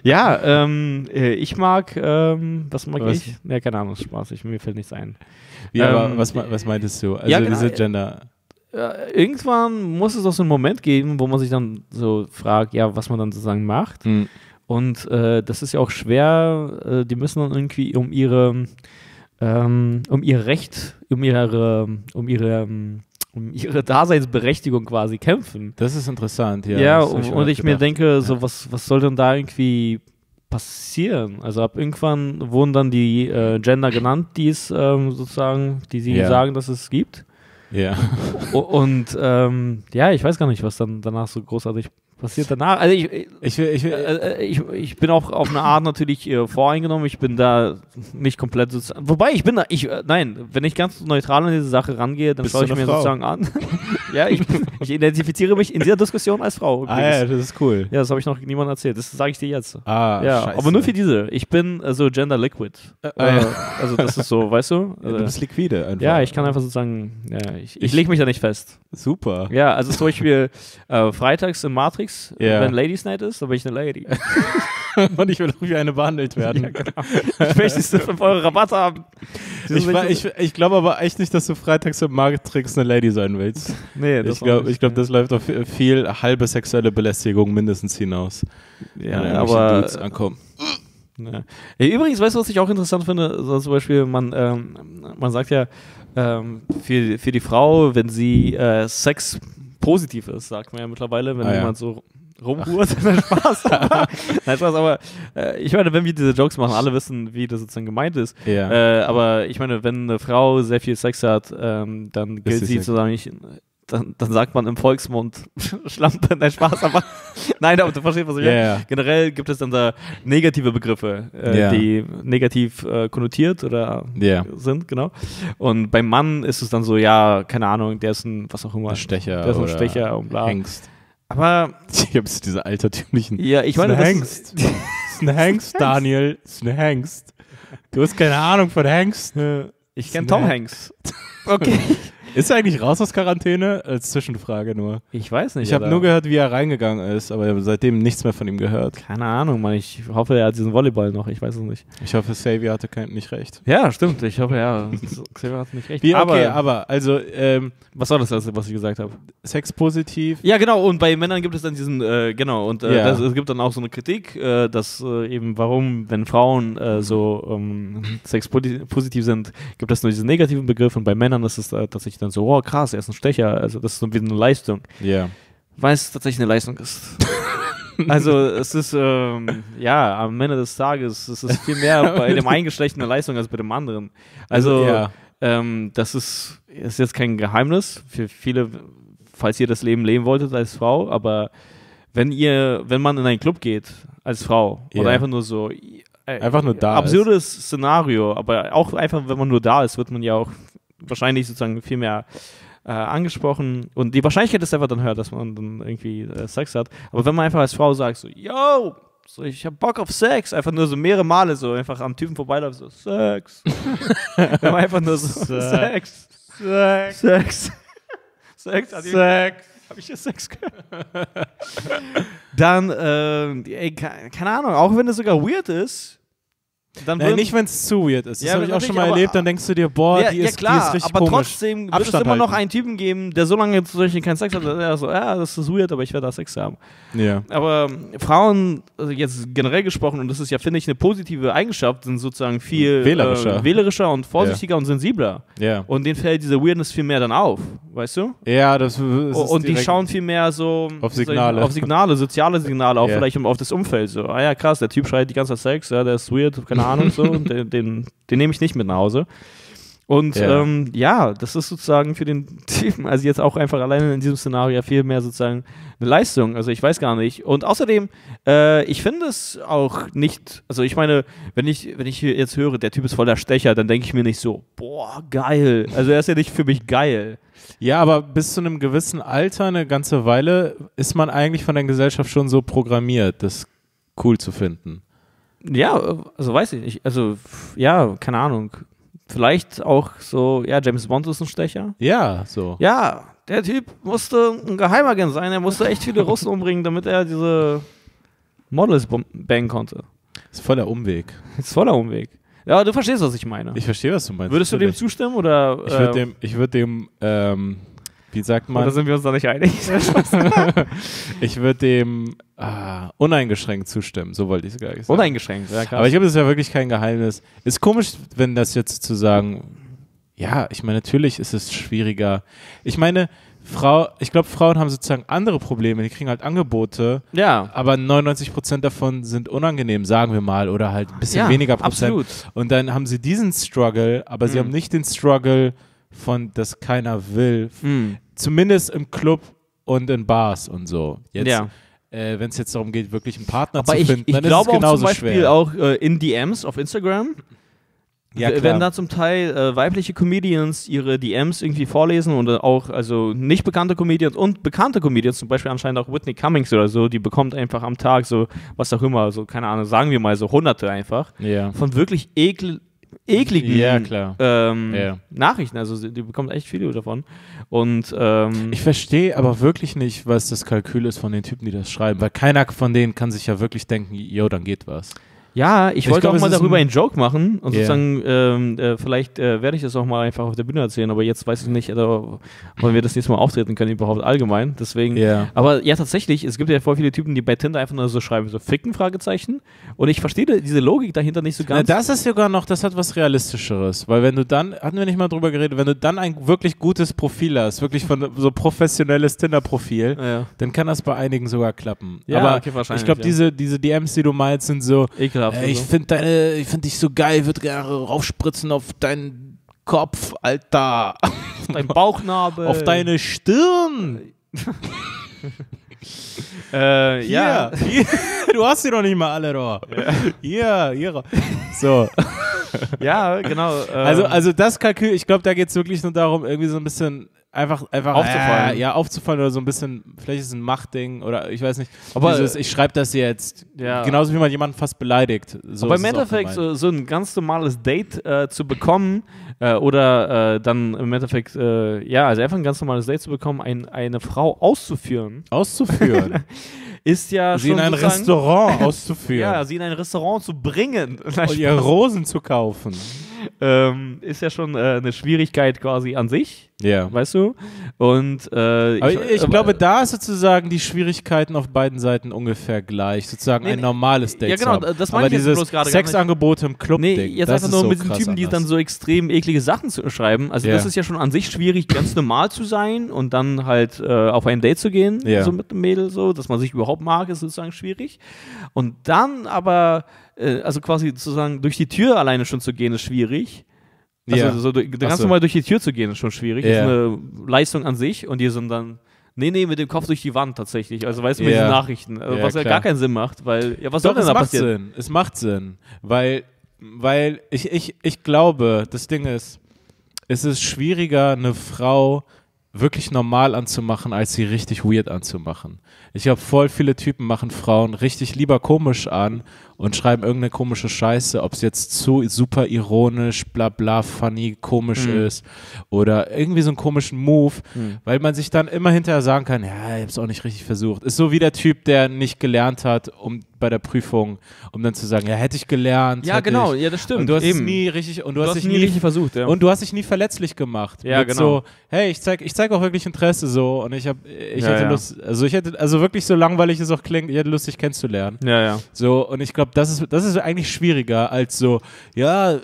ja, ähm, ich mag, ähm, was mag was? ich? Ja, keine Ahnung, Spaß, ich, mir fällt nichts ein. Ja, ähm, aber was, was meintest du? Also ja, genau, diese Gender... Äh, irgendwann muss es doch so einen Moment geben, wo man sich dann so fragt, ja, was man dann sozusagen macht. Mhm. Und äh, das ist ja auch schwer, äh, die müssen dann irgendwie um ihre, ähm, um ihr Recht, um ihre, um ihre, um ihre Daseinsberechtigung quasi kämpfen. Das ist interessant, ja. Ja, und, und ich gedacht. mir denke, so was, was soll denn da irgendwie passieren? Also ab irgendwann wurden dann die äh, Gender genannt, die es ähm, sozusagen, die sie yeah. sagen, dass es gibt. Ja. Yeah. und ähm, ja, ich weiß gar nicht, was dann danach so großartig passiert danach. Also ich, ich, will, ich, will, äh, ich, ich bin auch auf eine Art natürlich äh, voreingenommen. Ich bin da nicht komplett sozusagen. Wobei, ich bin da, ich, äh, nein, wenn ich ganz neutral an diese Sache rangehe, dann schaue ich mir Frau? sozusagen an. ja, ich, ich identifiziere mich in dieser Diskussion als Frau. Ah ja, das ist cool. Ja, das habe ich noch niemandem erzählt. Das sage ich dir jetzt. Ah, ja, scheiße. Aber nur für diese. Ich bin so also Gender Liquid. Äh, äh, äh. Also das ist so, weißt du? Also, ja, du bist liquide einfach. Ja, ich kann einfach sozusagen, ja, ich, ich, ich lege mich da nicht fest. Super. Ja, also zum Beispiel äh, freitags im Matrix, Yeah. wenn Ladies Night ist, dann bin ich eine Lady. Und ich will auch wie eine behandelt werden. Ja, genau. Ich möchte diese fünf Euro Rabatt haben. Ich, ich, ich glaube aber echt nicht, dass du freitags im Matrix eine Lady sein willst. Nee, das ich glaube, glaub, das läuft auf viel halbe sexuelle Belästigung mindestens hinaus. Ja, ja aber... Dudes ankommen. Ja. Übrigens, weißt du, was ich auch interessant finde? So, zum Beispiel, man, ähm, man sagt ja, ähm, für, für die Frau, wenn sie äh, Sex... positiv ist, sagt man ja mittlerweile, wenn ah, jemand ja. so rumruht, dann Spaß. aber, nein, Spaß, aber äh, ich meine, wenn wir diese Jokes machen, alle wissen, wie das sozusagen gemeint ist. Ja. Äh, aber ich meine, wenn eine Frau sehr viel Sex hat, ähm, dann ist gilt sie Sex. sozusagen nicht, dann, dann sagt man im Volksmund Schlampe, nein, Spaß, aber nein, aber du verstehst, was ich meine. Yeah. Generell gibt es dann da negative Begriffe, äh, yeah. die negativ äh, konnotiert oder yeah. sind, genau. Und beim Mann ist es dann so, ja, keine Ahnung, der ist ein, was auch immer. Ein Stecher. Der ist ein Stecher und bla. Hengst. Aber... Ich hab's diese altertümlichen... Ja, ich meine, das Hengst. Das ist ein Hengst, Daniel. Das ist ein Hengst. Du hast keine Ahnung von Hengst. Ich kenn Tom Hanks. Okay. Ist er eigentlich raus aus Quarantäne? Als Zwischenfrage nur. Ich weiß nicht. Ich habe nur gehört, wie er reingegangen ist, aber seitdem nichts mehr von ihm gehört. Keine Ahnung, Mann. Ich hoffe, er hat diesen Volleyball noch. Ich weiß es nicht. Ich hoffe, Xavier hatte kein, nicht recht. Ja, stimmt. Ich hoffe, ja. Xavier hatte nicht recht. Wie, okay, aber, aber also... Ähm, was war das, was ich gesagt habe? Sex positiv. Ja, genau. Und bei Männern gibt es dann diesen... Äh, genau. Und äh, ja. das, es gibt dann auch so eine Kritik, äh, dass äh, eben warum, wenn Frauen äh, so ähm, sex positiv sind, gibt es nur diesen negativen Begriff. Und bei Männern ist es äh, tatsächlich dann so, oh krass, er ist ein Stecher, also das ist so wie eine Leistung. Ja. Yeah. Weil es tatsächlich eine Leistung ist. also es ist, ähm, ja, am Ende des Tages, es ist viel mehr bei dem einen Geschlecht eine Leistung als bei dem anderen. Also yeah. ähm, das ist, ist jetzt kein Geheimnis für viele, falls ihr das Leben leben wolltet als Frau, aber wenn ihr, wenn man in einen Club geht als Frau yeah. oder einfach nur so, äh, einfach nur da absurdes ist. Szenario, aber auch einfach, wenn man nur da ist, wird man ja auch wahrscheinlich sozusagen viel mehr äh, angesprochen und die Wahrscheinlichkeit ist einfach dann höher, dass man dann irgendwie äh, Sex hat. Aber wenn man einfach als Frau sagt so, yo, So, ich hab Bock auf Sex. Einfach nur so mehrere Male so einfach am Typen vorbeilaufen, so Sex. Wir haben einfach nur so Sex. Sex. Sex. Sex. Sex. Also, Sex. Habe ich ja Sex gehört. Dann, äh, ey, keine Ahnung, auch wenn es sogar weird ist. Dann Nein, nicht, wenn es zu weird ist. Das ja, habe ich auch schon mal erlebt. Dann denkst du dir, boah, ja, die, ja, ist, klar, die ist richtig aber komisch. Aber trotzdem wird Abstand es immer noch halten. Einen Typen geben, der so lange zum Beispiel keinen Sex hat, der so, ja, das ist weird, aber ich werde da Sex haben. Ja. Aber Frauen, also jetzt generell gesprochen, und das ist ja, finde ich, eine positive Eigenschaft, sind sozusagen viel wählerischer, äh, wählerischer und vorsichtiger, ja, und sensibler. Ja. Und denen fällt diese Weirdness viel mehr dann auf, weißt du? Ja, das, das ist Und die schauen viel mehr so auf Signale, ich, auf Signale soziale Signale, auch, ja, vielleicht auf das Umfeld. So, ah ja, krass, der Typ schreit die ganze Zeit Sex, ja, der ist weird, keine Ahnung, so, den, den, den nehme ich nicht mit nach Hause. Und ja. Ähm, ja, das ist sozusagen für den Typen, also jetzt auch einfach alleine in diesem Szenario viel mehr sozusagen eine Leistung, also ich weiß gar nicht. Und außerdem, äh, ich finde es auch nicht, also ich meine, wenn ich, wenn ich jetzt höre, der Typ ist voller Stecher, dann denke ich mir nicht so, boah, geil, also er ist ja nicht für mich geil. Ja, aber bis zu einem gewissen Alter, eine ganze Weile, ist man eigentlich von der Gesellschaft schon so programmiert, das cool zu finden. Ja, also weiß ich nicht. Also, ja, keine Ahnung. Vielleicht auch so, ja, James Bond ist ein Stecher. Ja, so. Ja, der Typ musste ein Geheimagent sein. Er musste echt viele Russen umbringen, damit er diese Models bangen konnte. Ist voller Umweg. Ist voller Umweg. Ja, du verstehst, was ich meine. Ich verstehe, was du meinst. Würdest du dem zustimmen? Oder, äh, ich würde dem, ich würde dem, ähm, wie sagt man? Oder sind wir uns da nicht einig? Ich würde dem ah, uneingeschränkt zustimmen, so wollte ich es gar nicht sagen. Uneingeschränkt, ja klar. Aber ich glaube, das ist ja wirklich kein Geheimnis. Ist komisch, wenn das jetzt zu sagen, ja, ich meine, natürlich ist es schwieriger. Ich meine, Frau, ich glaube, Frauen haben sozusagen andere Probleme, die kriegen halt Angebote, ja, aber neunundneunzig Prozent davon sind unangenehm, sagen wir mal, oder halt ein bisschen, ja, weniger Prozent. Absolut. Und dann haben sie diesen Struggle, aber mhm. sie haben nicht den Struggle von, dass keiner will. Mhm. Zumindest im Club und in Bars und so. Jetzt, ja. äh, wenn es jetzt darum geht, wirklich einen Partner aber zu ich, finden, ich dann glaube ist es genauso schwer. Ich glaube auch zum Beispiel schwer. auch äh, in D Ms auf Instagram, ja, klar. Wenn da zum Teil äh, weibliche Comedians ihre D Ms irgendwie vorlesen und auch, also nicht bekannte Comedians und bekannte Comedians, zum Beispiel anscheinend auch Whitney Cummings oder so, die bekommt einfach am Tag so, was auch immer, so, keine Ahnung, sagen wir mal so Hunderte einfach, ja, von wirklich ekel ekligen ja, klar. Ähm, ja. Nachrichten, also die bekommt echt viele davon. Und ähm, ich verstehe aber wirklich nicht, was das Kalkül ist von den Typen, die das schreiben, weil keiner von denen kann sich ja wirklich denken, jo, dann geht was. Ja, ich, ich wollte glaub, auch mal darüber ein einen Joke machen und yeah. sozusagen, ähm, äh, vielleicht äh, werde ich das auch mal einfach auf der Bühne erzählen, aber jetzt weiß ich nicht, also, ob wir das nächste Mal auftreten können, überhaupt allgemein, deswegen, yeah. aber ja, tatsächlich, es gibt ja voll viele Typen, die bei Tinder einfach nur so schreiben, so ficken, Fragezeichen, und ich verstehe diese Logik dahinter nicht so ganz. Na, das ist sogar noch, das hat was Realistischeres, weil wenn du dann, hatten wir nicht mal drüber geredet, wenn du dann ein wirklich gutes Profil hast, wirklich von so professionelles Tinder-Profil, ja, dann kann das bei einigen sogar klappen. Ja, aber okay, wahrscheinlich, ich glaube, ja. diese, diese D Ms, die du meinst, sind so, ekelhaft. Ey, ich finde deine, ich finde dich so geil, würde gerne raufspritzen auf deinen Kopf, Alter. Auf deinen Bauchnabel. Auf deine Stirn. äh, hier, ja. Hier. Du hast sie doch nicht mal alle, doch. Ja, hier. So. Ja, genau. Ähm. Also, also das Kalkül, ich glaube, da geht es wirklich nur darum, irgendwie so ein bisschen einfach, einfach aufzufallen. Äh, ja, aufzufallen oder so ein bisschen, vielleicht ist es ein Machtding oder ich weiß nicht. Aber dieses, ich schreibe das jetzt, ja, genauso wie man jemanden fast beleidigt. So aber im Endeffekt so, so ein ganz normales Date äh, zu bekommen äh, oder äh, dann im Endeffekt, äh, ja, also einfach ein ganz normales Date zu bekommen, ein, eine Frau auszuführen. Auszuführen? Ist ja sie schon in ein Restaurant auszuführen. Ja, sie in ein Restaurant zu bringen. Und ihr Rosen zu kaufen. Ähm, ist ja schon äh, eine Schwierigkeit quasi an sich, yeah, weißt du? Und äh, ich, ich, ich glaube, äh, da ist sozusagen die Schwierigkeiten auf beiden Seiten ungefähr gleich, sozusagen nee, ein normales Date. Ja, genau, das meine ich jetzt bloß gerade. Sexangebote im Club. Nee, jetzt das einfach nur so mit den Typen, anders. die dann so extrem eklige Sachen zu schreiben. Also yeah. das ist ja schon an sich schwierig, ganz normal zu sein und dann halt äh, auf ein Date zu gehen, yeah. so mit einem Mädel, so, dass man sich überhaupt mag, ist sozusagen schwierig. Und dann aber also quasi sozusagen durch die Tür alleine schon zu gehen, ist schwierig. Also yeah. so, du, du ganz normal durch die Tür zu gehen, ist schon schwierig. Yeah. Das ist eine Leistung an sich und die sind dann, nee, nee, mit dem Kopf durch die Wand tatsächlich. Also weißt du, yeah. mit den Nachrichten. Also, yeah, was ja klar. gar keinen Sinn macht, weil, ja, was Doch, soll denn da passieren? Es macht Sinn. Weil, weil ich, ich, ich glaube, das Ding ist, es ist schwieriger, eine Frau wirklich normal anzumachen, als sie richtig weird anzumachen. Ich glaube, voll viele Typen machen Frauen richtig lieber komisch an und schreiben irgendeine komische Scheiße, ob es jetzt zu super ironisch, bla bla, funny, komisch mhm. ist oder irgendwie so einen komischen Move, mhm. weil man sich dann immer hinterher sagen kann, ja, ich hab's auch nicht richtig versucht. Ist so wie der Typ, der nicht gelernt hat, um bei der Prüfung, um dann zu sagen, ja, hätte ich gelernt. Ja, genau, ich. ja, das stimmt. Und du hast Eben. es nie richtig und du, du hast, hast dich nie richtig versucht, ja. Und du hast dich nie verletzlich gemacht. Ja, genau. So, hey, ich zeig, ich zeig auch wirklich Interesse so und ich habe ich ja, hätte ja. Lust, also ich hätte, also wirklich so langweilig es auch klingt, ich hätte Lust, dich kennenzulernen. Ja, ja. So, und ich glaube, das ist, das ist eigentlich schwieriger als so, ja, äh,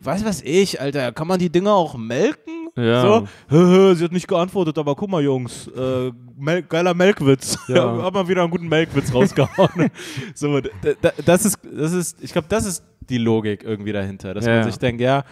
weiß was ich, Alter, kann man die Dinger auch melken? Ja. So, sie hat nicht geantwortet, aber guck mal, Jungs, äh, Mel- geiler Melkwitz. Ja. Hab mal wieder einen guten Melkwitz rausgehauen. So, d- d- das ist, das ist, ich glaube, das ist die Logik irgendwie dahinter, dass ja. man sich denkt, ja,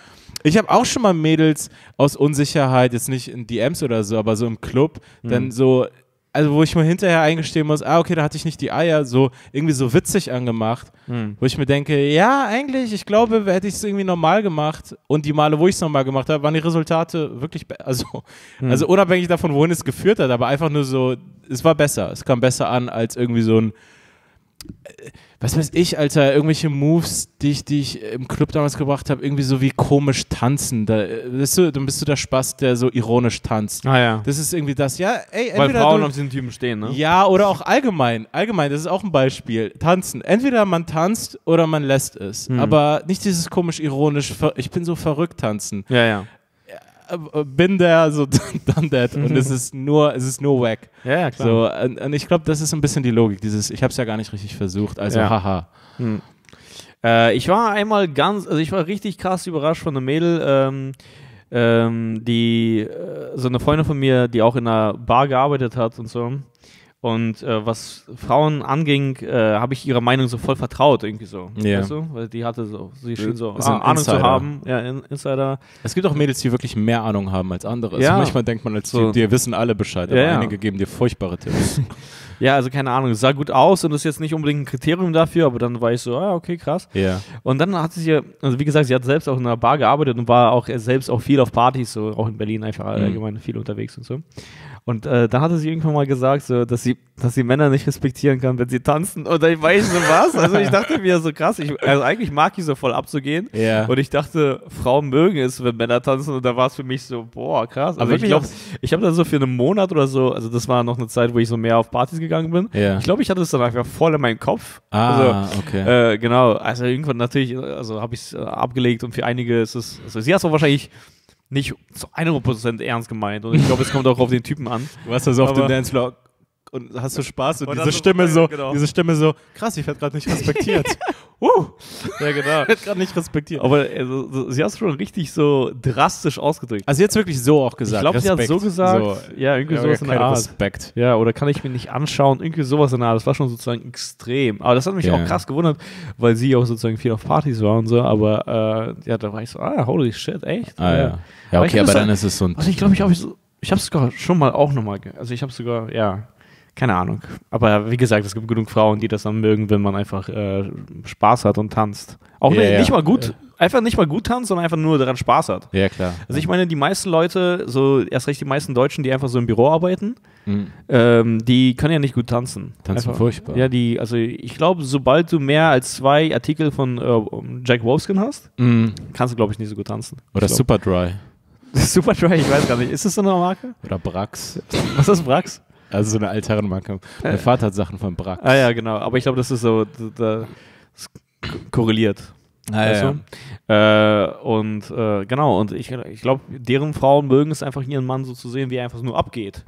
ich habe auch schon mal Mädels aus Unsicherheit, jetzt nicht in D Ms oder so, aber so im Club, mhm. dann so, also wo ich mir hinterher eingestehen muss, ah, okay, da hatte ich nicht die Eier, so irgendwie so witzig angemacht, mhm. wo ich mir denke, ja, eigentlich, ich glaube, hätte ich es irgendwie normal gemacht und die Male, wo ich es normal gemacht habe, waren die Resultate wirklich, be- also, mhm. also unabhängig davon, wohin es geführt hat, aber einfach nur so, es war besser, es kam besser an als irgendwie so ein, was weiß ich, Alter, irgendwelche Moves, die ich, die ich im Club damals gebracht habe, irgendwie so wie komisch tanzen. Da, bist du, dann bist du der Spaß, der so ironisch tanzt. Ah ja. Das ist irgendwie das, ja, ey, weil Frauen du, auf diesen Typen stehen, ne? Ja, oder auch allgemein. Allgemein, das ist auch ein Beispiel. Tanzen. Entweder man tanzt oder man lässt es. Hm. Aber nicht dieses komisch ironisch, ich bin so verrückt tanzen. Ja, ja. Bin der, so done that und es ist nur, es ist nur wack. Ja, klar. So, und, und ich glaube, das ist ein bisschen die Logik, dieses, ich habe es ja gar nicht richtig versucht, also ja. haha. Hm. Äh, ich war einmal ganz, also ich war richtig krass überrascht von einem Mädel, ähm, ähm, die, äh, so eine Freundin von mir, die auch in einer Bar gearbeitet hat und so. Und äh, was Frauen anging, äh, habe ich ihrer Meinung so voll vertraut, irgendwie so. Yeah. Weißt du? Weil die hatte so, sie schien so ah, Ahnung zu haben. Ja, in, Insider. Es gibt auch Mädels, die wirklich mehr Ahnung haben als andere. Ja. Also manchmal denkt man, als so. die, die wissen alle Bescheid, aber ja, einige ja. geben dir furchtbare Tipps. Ja, also keine Ahnung, es sah gut aus und ist jetzt nicht unbedingt ein Kriterium dafür, aber dann war ich so, ah, okay, krass. Yeah. Und dann hat sie, also wie gesagt, sie hat selbst auch in einer Bar gearbeitet und war auch selbst auch viel auf Partys, so auch in Berlin einfach allgemein mhm. viel unterwegs und so. Und äh, dann hatte sie irgendwann mal gesagt, so, dass sie, dass sie Männer nicht respektieren kann, wenn sie tanzen. Und dann war ich so, was? Also ich dachte mir so, krass, ich, also eigentlich mag ich so voll abzugehen. Yeah. Und ich dachte, Frauen mögen es, wenn Männer tanzen. Und da war es für mich so, boah, krass. Also aber ich glaube, ich habe dann so für einen Monat oder so, also das war noch eine Zeit, wo ich so mehr auf Partys gegangen gegangen bin. Yeah. Ich glaube, ich hatte es dann einfach voll in meinem Kopf. Ah, also, okay. Äh, genau. Also irgendwann natürlich, also habe ich es abgelegt und für einige ist es, also sie hat es auch wahrscheinlich nicht zu hundert Prozent ernst gemeint und ich glaube, es kommt auch auf den Typen an. Du warst also auf dem Dancefloor und hast du Spaß und, und diese Stimme so, genau. diese Stimme so, krass, ich werde gerade nicht respektiert. uh, ja, genau. Ich werde gerade nicht respektiert. Aber also, so, sie hat es schon richtig so drastisch ausgedrückt. Also sie hat es wirklich so auch gesagt. Ich glaube, sie hat es so gesagt. So. Ja, irgendwie ja, sowas in der Art. Respekt. Ja, oder kann ich mir nicht anschauen. Irgendwie sowas in der Art. Das war schon sozusagen extrem. Aber das hat mich ja. auch krass gewundert, weil sie auch sozusagen viel auf Partys war und so. Aber äh, ja, da war ich so, ah, holy shit, echt? Ah, ja. ja, ja okay, aber, aber dann, dann ist es so ein... Also ich glaube, ich habe es ich sogar schon mal auch nochmal... Ge- also ich habe sogar, ja... Keine Ahnung. Aber wie gesagt, es gibt genug Frauen, die das dann mögen, wenn man einfach äh, Spaß hat und tanzt. Auch yeah, nicht, nicht mal gut, yeah. einfach nicht mal gut tanzt, sondern einfach nur daran Spaß hat. Ja, yeah, klar. Also ich meine, die meisten Leute, so erst recht die meisten Deutschen, die einfach so im Büro arbeiten, mm. ähm, die können ja nicht gut tanzen. Tanzen einfach, furchtbar. Ja, die, also ich glaube, sobald du mehr als zwei Artikel von äh, Jack Wolfskin hast, mm. kannst du, glaube ich, nicht so gut tanzen. Oder Superdry. Superdry, ich weiß gar nicht. Ist das so eine Marke? Oder Brax. Was ist Brax? Also so eine Altherrenmarke. Mein Vater hat Sachen von Brack. Ah ja, genau. Aber ich glaube, das ist so, das korreliert. Ah, also. ja. äh, und äh, genau, und ich, ich glaube, deren Frauen mögen es einfach, ihren Mann so zu sehen, wie er einfach nur abgeht.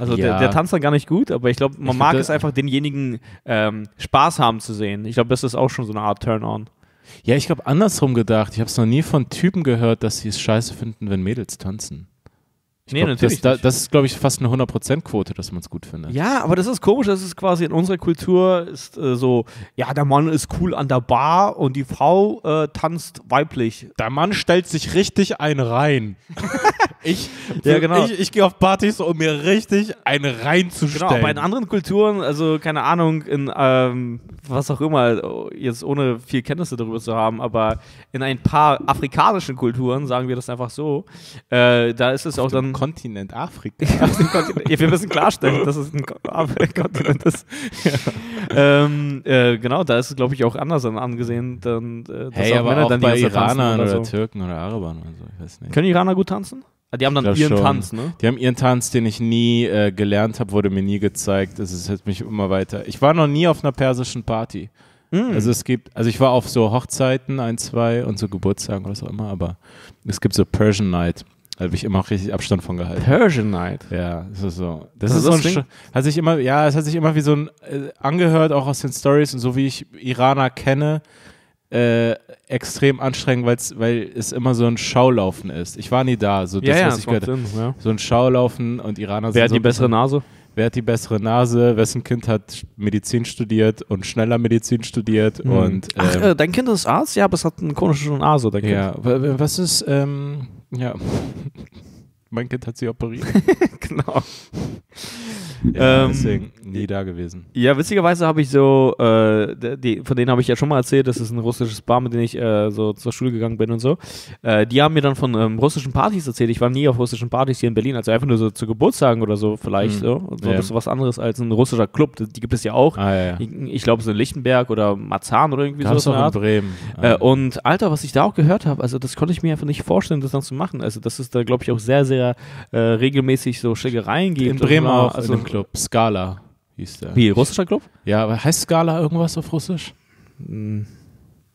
Also ja. der, der tanzt dann gar nicht gut, aber ich glaube, man ich mag es einfach, denjenigen ähm, Spaß haben zu sehen. Ich glaube, das ist auch schon so eine Art Turn-on. Ja, ich glaube, andersrum gedacht. Ich habe es noch nie von Typen gehört, dass sie es scheiße finden, wenn Mädels tanzen. Ich nee, glaub, natürlich das, das ist, glaube ich, fast eine hundert Prozent Quote, dass man es gut findet. Ja, aber das ist komisch, das ist quasi in unserer Kultur ist äh, so, ja, der Mann ist cool an der Bar und die Frau äh, tanzt weiblich. Der Mann stellt sich richtig einen rein. Ich, ja, genau. ich, ich gehe auf Partys, um mir richtig eine reinzustellen. Genau, bei den anderen Kulturen, also keine Ahnung, in ähm, was auch immer, jetzt ohne viel Kenntnisse darüber zu haben, aber in ein paar afrikanischen Kulturen, sagen wir das einfach so, äh, da ist es auf auch dann... Kontinent Afrika. Auf dem Kontinent. Ja, wir müssen klarstellen, dass es ein Kontinent ist. Ja. Ähm, äh, genau, da ist es, glaube ich, auch anders angesehen, dann, äh, dass hey, auch Männer auch dann bei die Iranern oder, so. oder Türken oder Arabern oder so, ich weiß nicht. Können Iraner gut tanzen? Die haben dann ihren schon. Tanz, ne? Die haben ihren Tanz, den ich nie äh, gelernt habe, wurde mir nie gezeigt. Es hat mich immer weiter... Ich war noch nie auf einer persischen Party. Mm. Also es gibt... Also ich war auf so Hochzeiten, ein, zwei und so Geburtstagen oder was auch immer, aber es gibt so Persian Night. Da habe ich immer auch richtig Abstand von gehalten. Persian Night? Ja, das ist so. Das, das ist so ein Ding? Hat sich immer, ja, es hat sich immer wie so ein... Äh, angehört, auch aus den Stories und so wie ich Iraner kenne... Äh, extrem anstrengend, weil's, weil es immer so ein Schaulaufen ist. Ich war nie da, so das, ja, ja, was das ich gehört habe. Ja. So ein Schaulaufen und Iraner sind. Wer hat so die bessere Nase? Wer hat die bessere Nase? Wessen Kind hat Medizin studiert und schneller Medizin studiert? Mhm. Und, ähm, Ach, äh, dein Kind ist Arzt? Ja, aber es hat einen komischen Nase, dein Kind. Ja, was ist, ähm, ja, mein Kind hat sie operiert. Genau. Ja, deswegen ähm, nie da gewesen. Ja, witzigerweise habe ich so, äh, die, von denen habe ich ja schon mal erzählt, das ist ein russisches Paar, mit dem ich äh, so zur Schule gegangen bin und so. Äh, die haben mir dann von ähm, russischen Partys erzählt. Ich war nie auf russischen Partys hier in Berlin, also einfach nur so zu Geburtstagen oder so vielleicht. Mhm. So. So, ja. Das ist was anderes als ein russischer Club, die gibt es ja auch. Ah, ja. Ich, ich glaube so in Lichtenberg oder Marzahn oder irgendwie so. Auch in Bremen. Ah. Äh, und Alter, was ich da auch gehört habe, also das konnte ich mir einfach nicht vorstellen, das dann zu machen. Also das ist da, glaube ich, auch sehr, sehr äh, regelmäßig so Schlägereien gibt. In Bremen auch. Oder, also in Club. Skala hieß der. Wie, russischer Club? Ja, aber heißt Skala irgendwas auf Russisch? Hm,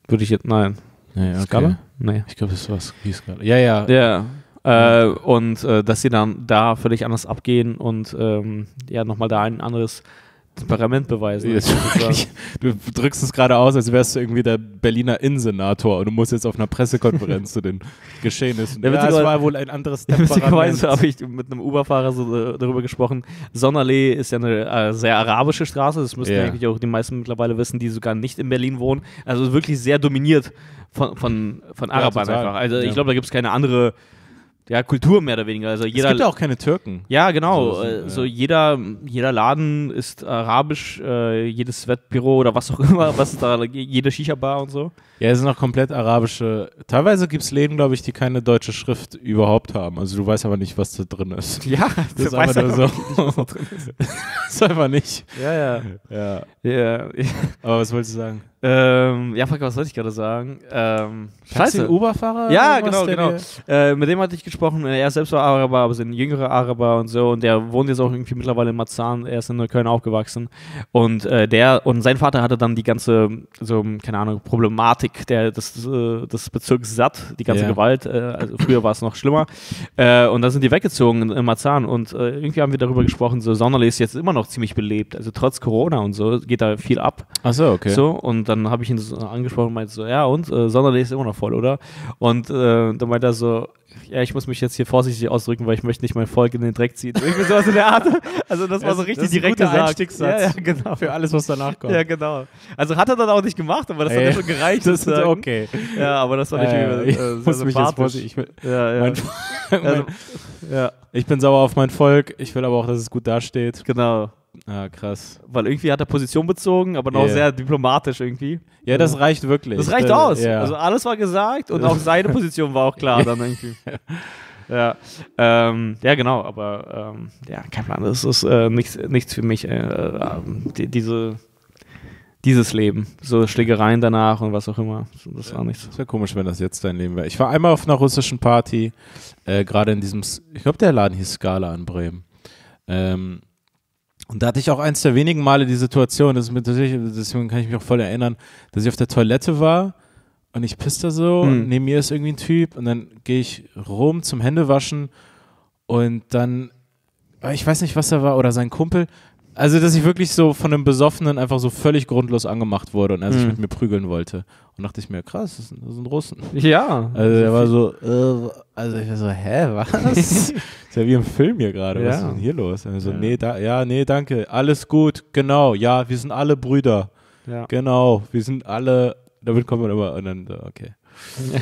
würde ich jetzt, nein. Nee, okay. Skala? Nee. Ich glaube, das war Skala. Ja, ja. Ja. Äh, und äh, dass sie dann da völlig anders abgehen und ähm, ja, nochmal da ein anderes Temperament beweisen. Jetzt, ich, du drückst es gerade aus, als wärst du irgendwie der Berliner Innensenator und du musst jetzt auf einer Pressekonferenz zu den Geschehnissen. Ja, es war wohl ein anderes Temperament. Habe ich mit einem Uber-Fahrer so darüber gesprochen. Sonnerlee ist ja eine äh, sehr arabische Straße, das müssen ja. eigentlich auch die meisten mittlerweile wissen, die sogar nicht in Berlin wohnen. Also wirklich sehr dominiert von, von, von Arabern ja, einfach. Also ja. ich glaube, da gibt es keine andere Ja, Kultur mehr oder weniger. Also jeder, es gibt ja auch keine Türken. Ja, genau. So, äh, so jeder, jeder Laden ist arabisch, äh, jedes Wettbüro oder was auch immer, was ist da, jede Shisha-Bar und so. Ja, es sind auch komplett arabische. Teilweise gibt es Läden, glaube ich, die keine deutsche Schrift überhaupt haben. Also du weißt aber nicht, was da drin ist. Ja, das ist einfach nur so. Nicht, was da drin ist. Das ist einfach nicht. Ja, ja. ja. ja. Aber was wolltest du sagen? Ähm, ja, fuck, was wollte ich gerade sagen? Ähm, Scheiße. Uber-Fahrer? Ja, genau, genau. Äh, mit dem hatte ich gesprochen. Er selbst war Araber, aber sind jüngere Araber und so. Und der wohnt jetzt auch irgendwie mittlerweile in Marzahn. Er ist in Neukölln aufgewachsen. Und äh, der und sein Vater hatte dann die ganze, so, keine Ahnung, Problematik der, des, des Bezirks satt, die ganze yeah. Gewalt. Äh, also früher war es noch schlimmer. Äh, und dann sind die weggezogen in, in Marzahn. Und äh, irgendwie haben wir darüber gesprochen, so Sonderlee ist jetzt immer noch ziemlich belebt. Also trotz Corona und so geht da viel ab. Ach so, okay. So, und dann habe ich ihn so angesprochen und meinte so, ja und, äh, Sonderlee ist immer noch voll, oder? Und äh, dann meinte er so, ja, ich muss mich jetzt hier vorsichtig ausdrücken, weil ich möchte nicht mein Volk in den Dreck ziehen. Irgendwie sowas in der Art. Also das war so richtig direkt der Einstiegssatz. Ja, ja, genau. Für alles, was danach kommt. Ja, genau. Also hat er dann auch nicht gemacht, aber das Ey. hat ja schon gereicht. Das ist okay. Ja, aber das war nicht äh, äh, ich muss mich jetzt vorsichtig. Ich, ja, ja. Mein, also, ja. ich bin sauer auf mein Volk, ich will aber auch, dass es gut dasteht. Genau. Ah, krass. Weil irgendwie hat er Position bezogen, aber noch yeah. sehr diplomatisch irgendwie. Ja, das reicht wirklich. Das reicht aus. Ja. Also alles war gesagt und auch seine Position war auch klar dann irgendwie. Ja, ähm, ja genau, aber ähm, ja, kein Plan, das ist äh, nichts, nichts für mich, äh, äh, die, diese, dieses Leben. So Schlägereien danach und was auch immer, das war nichts. Das wäre komisch, wenn das jetzt dein Leben wäre. Ich war einmal auf einer russischen Party, äh, gerade in diesem, ich glaube der Laden hieß Skala in Bremen. Ähm, Und da hatte ich auch eins der wenigen Male die Situation, das ist mir tatsächlich, deswegen kann ich mich auch voll erinnern, dass ich auf der Toilette war und ich pisse da so mhm. und neben mir ist irgendwie ein Typ und dann gehe ich rum zum Händewaschen und dann, ich weiß nicht, was er war oder sein Kumpel, also dass ich wirklich so von einem Besoffenen einfach so völlig grundlos angemacht wurde und er sich mhm. mit mir prügeln wollte. Und dachte ich mir, krass, das sind, das sind Russen. Ja. Also der war so, äh, also ich war so, hä, was? Ist ja wie im Film hier gerade, ja. Was ist denn hier los? Also, ja. nee, da, ja, nee, danke, alles gut, genau, ja, wir sind alle Brüder. Ja. Genau, wir sind alle, damit kommen wir immer, und dann, okay. Ja.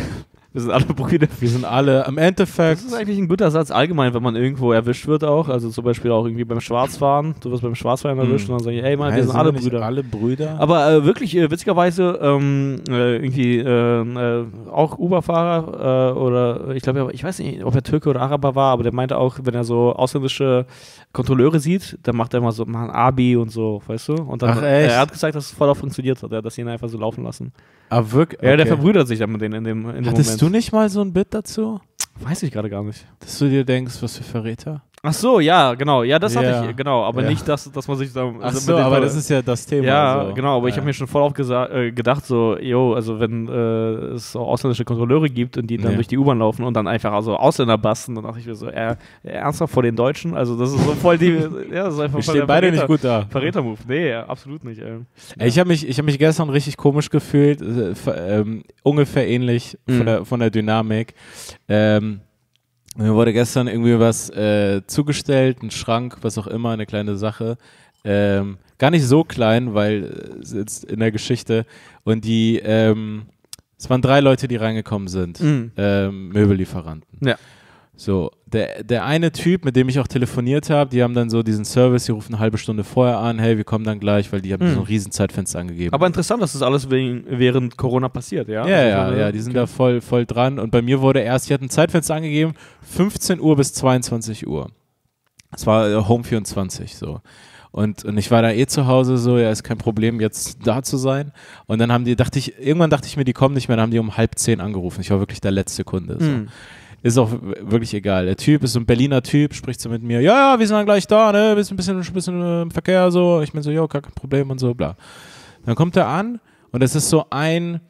Wir sind alle Brüder, wir sind alle im Endeffekt. Das ist eigentlich ein guter Satz allgemein, wenn man irgendwo erwischt wird auch, also zum Beispiel auch irgendwie beim Schwarzfahren, du wirst beim Schwarzfahren erwischt mm. und dann sagen, ey Mann, wir sind, sind alle Brüder. alle Brüder. Aber äh, wirklich, äh, witzigerweise, ähm, äh, irgendwie äh, äh, auch Uberfahrer äh, oder ich glaube, ich weiß nicht, ob er Türke oder Araber war, aber der meinte auch, wenn er so ausländische Kontrolleure sieht, dann macht er immer so, machen Abi und so, weißt du? Und dann, ach, echt? Er hat gesagt, dass es voll auch funktioniert hat, er hat das ihn einfach so laufen lassen. Aber wirklich? Okay. Ja, der verbrüdert sich dann mit denen in dem, in dem Moment. Hattest du nicht mal so ein Bit dazu? Weiß ich gerade gar nicht. Dass du dir denkst, was für Verräter? Ach so, ja, genau. Ja, das yeah. hatte ich, genau. Aber ja. nicht, dass, dass man sich da... Also ach so, aber Fall, das ist ja das Thema. Ja, also. genau. Aber ja. ich habe mir schon voll oft äh, gedacht, so, yo, also wenn äh, es so ausländische Kontrolleure gibt und die dann ja. durch die U-Bahn laufen und dann einfach also Ausländer basten, dann dachte ich mir so, äh, ernsthaft vor den Deutschen? Also das ist so voll die... ja, das ist einfach wir voll stehen beide Verräter, nicht gut da. Verräter-Move. Nee, absolut nicht. Ähm. Ja. Ich habe mich, ich hab mich gestern richtig komisch gefühlt. Äh, ähm, ungefähr ähnlich mhm. von, der, von der Dynamik. Ähm... Mir wurde gestern irgendwie was äh, zugestellt, ein Schrank, was auch immer, eine kleine Sache. Ähm, gar nicht so klein, weil es äh, jetzt in der Geschichte. Und die, ähm, es waren drei Leute, die reingekommen sind, mhm. ähm, Möbellieferanten. Ja. So, der, der eine Typ, mit dem ich auch telefoniert habe, die haben dann so diesen Service, die rufen eine halbe Stunde vorher an, hey, wir kommen dann gleich, weil die haben mhm. so ein riesen Zeitfenster angegeben. Aber interessant, dass das alles wegen, während Corona passiert, ja? Ja, also ja, so, ja, die sind okay. da voll, voll dran und bei mir wurde erst, ich hatte ein Zeitfenster angegeben, fünfzehn Uhr bis zweiundzwanzig Uhr. Das war Home vierundzwanzig, so. Und, und ich war da eh zu Hause so, ja, ist kein Problem, jetzt da zu sein. Und dann haben die, dachte ich, irgendwann dachte ich mir, die kommen nicht mehr, dann haben die um halb zehn angerufen. Ich war wirklich der letzte Kunde, so. Mhm. Ist auch wirklich egal. Der Typ ist so ein Berliner Typ, spricht so mit mir, ja, ja, wir sind dann gleich da, ne, wir sind ein bisschen, ein bisschen äh, im Verkehr, so. Ich bin so, ja, kein Problem und so, bla. Dann kommt er an und es ist so ein,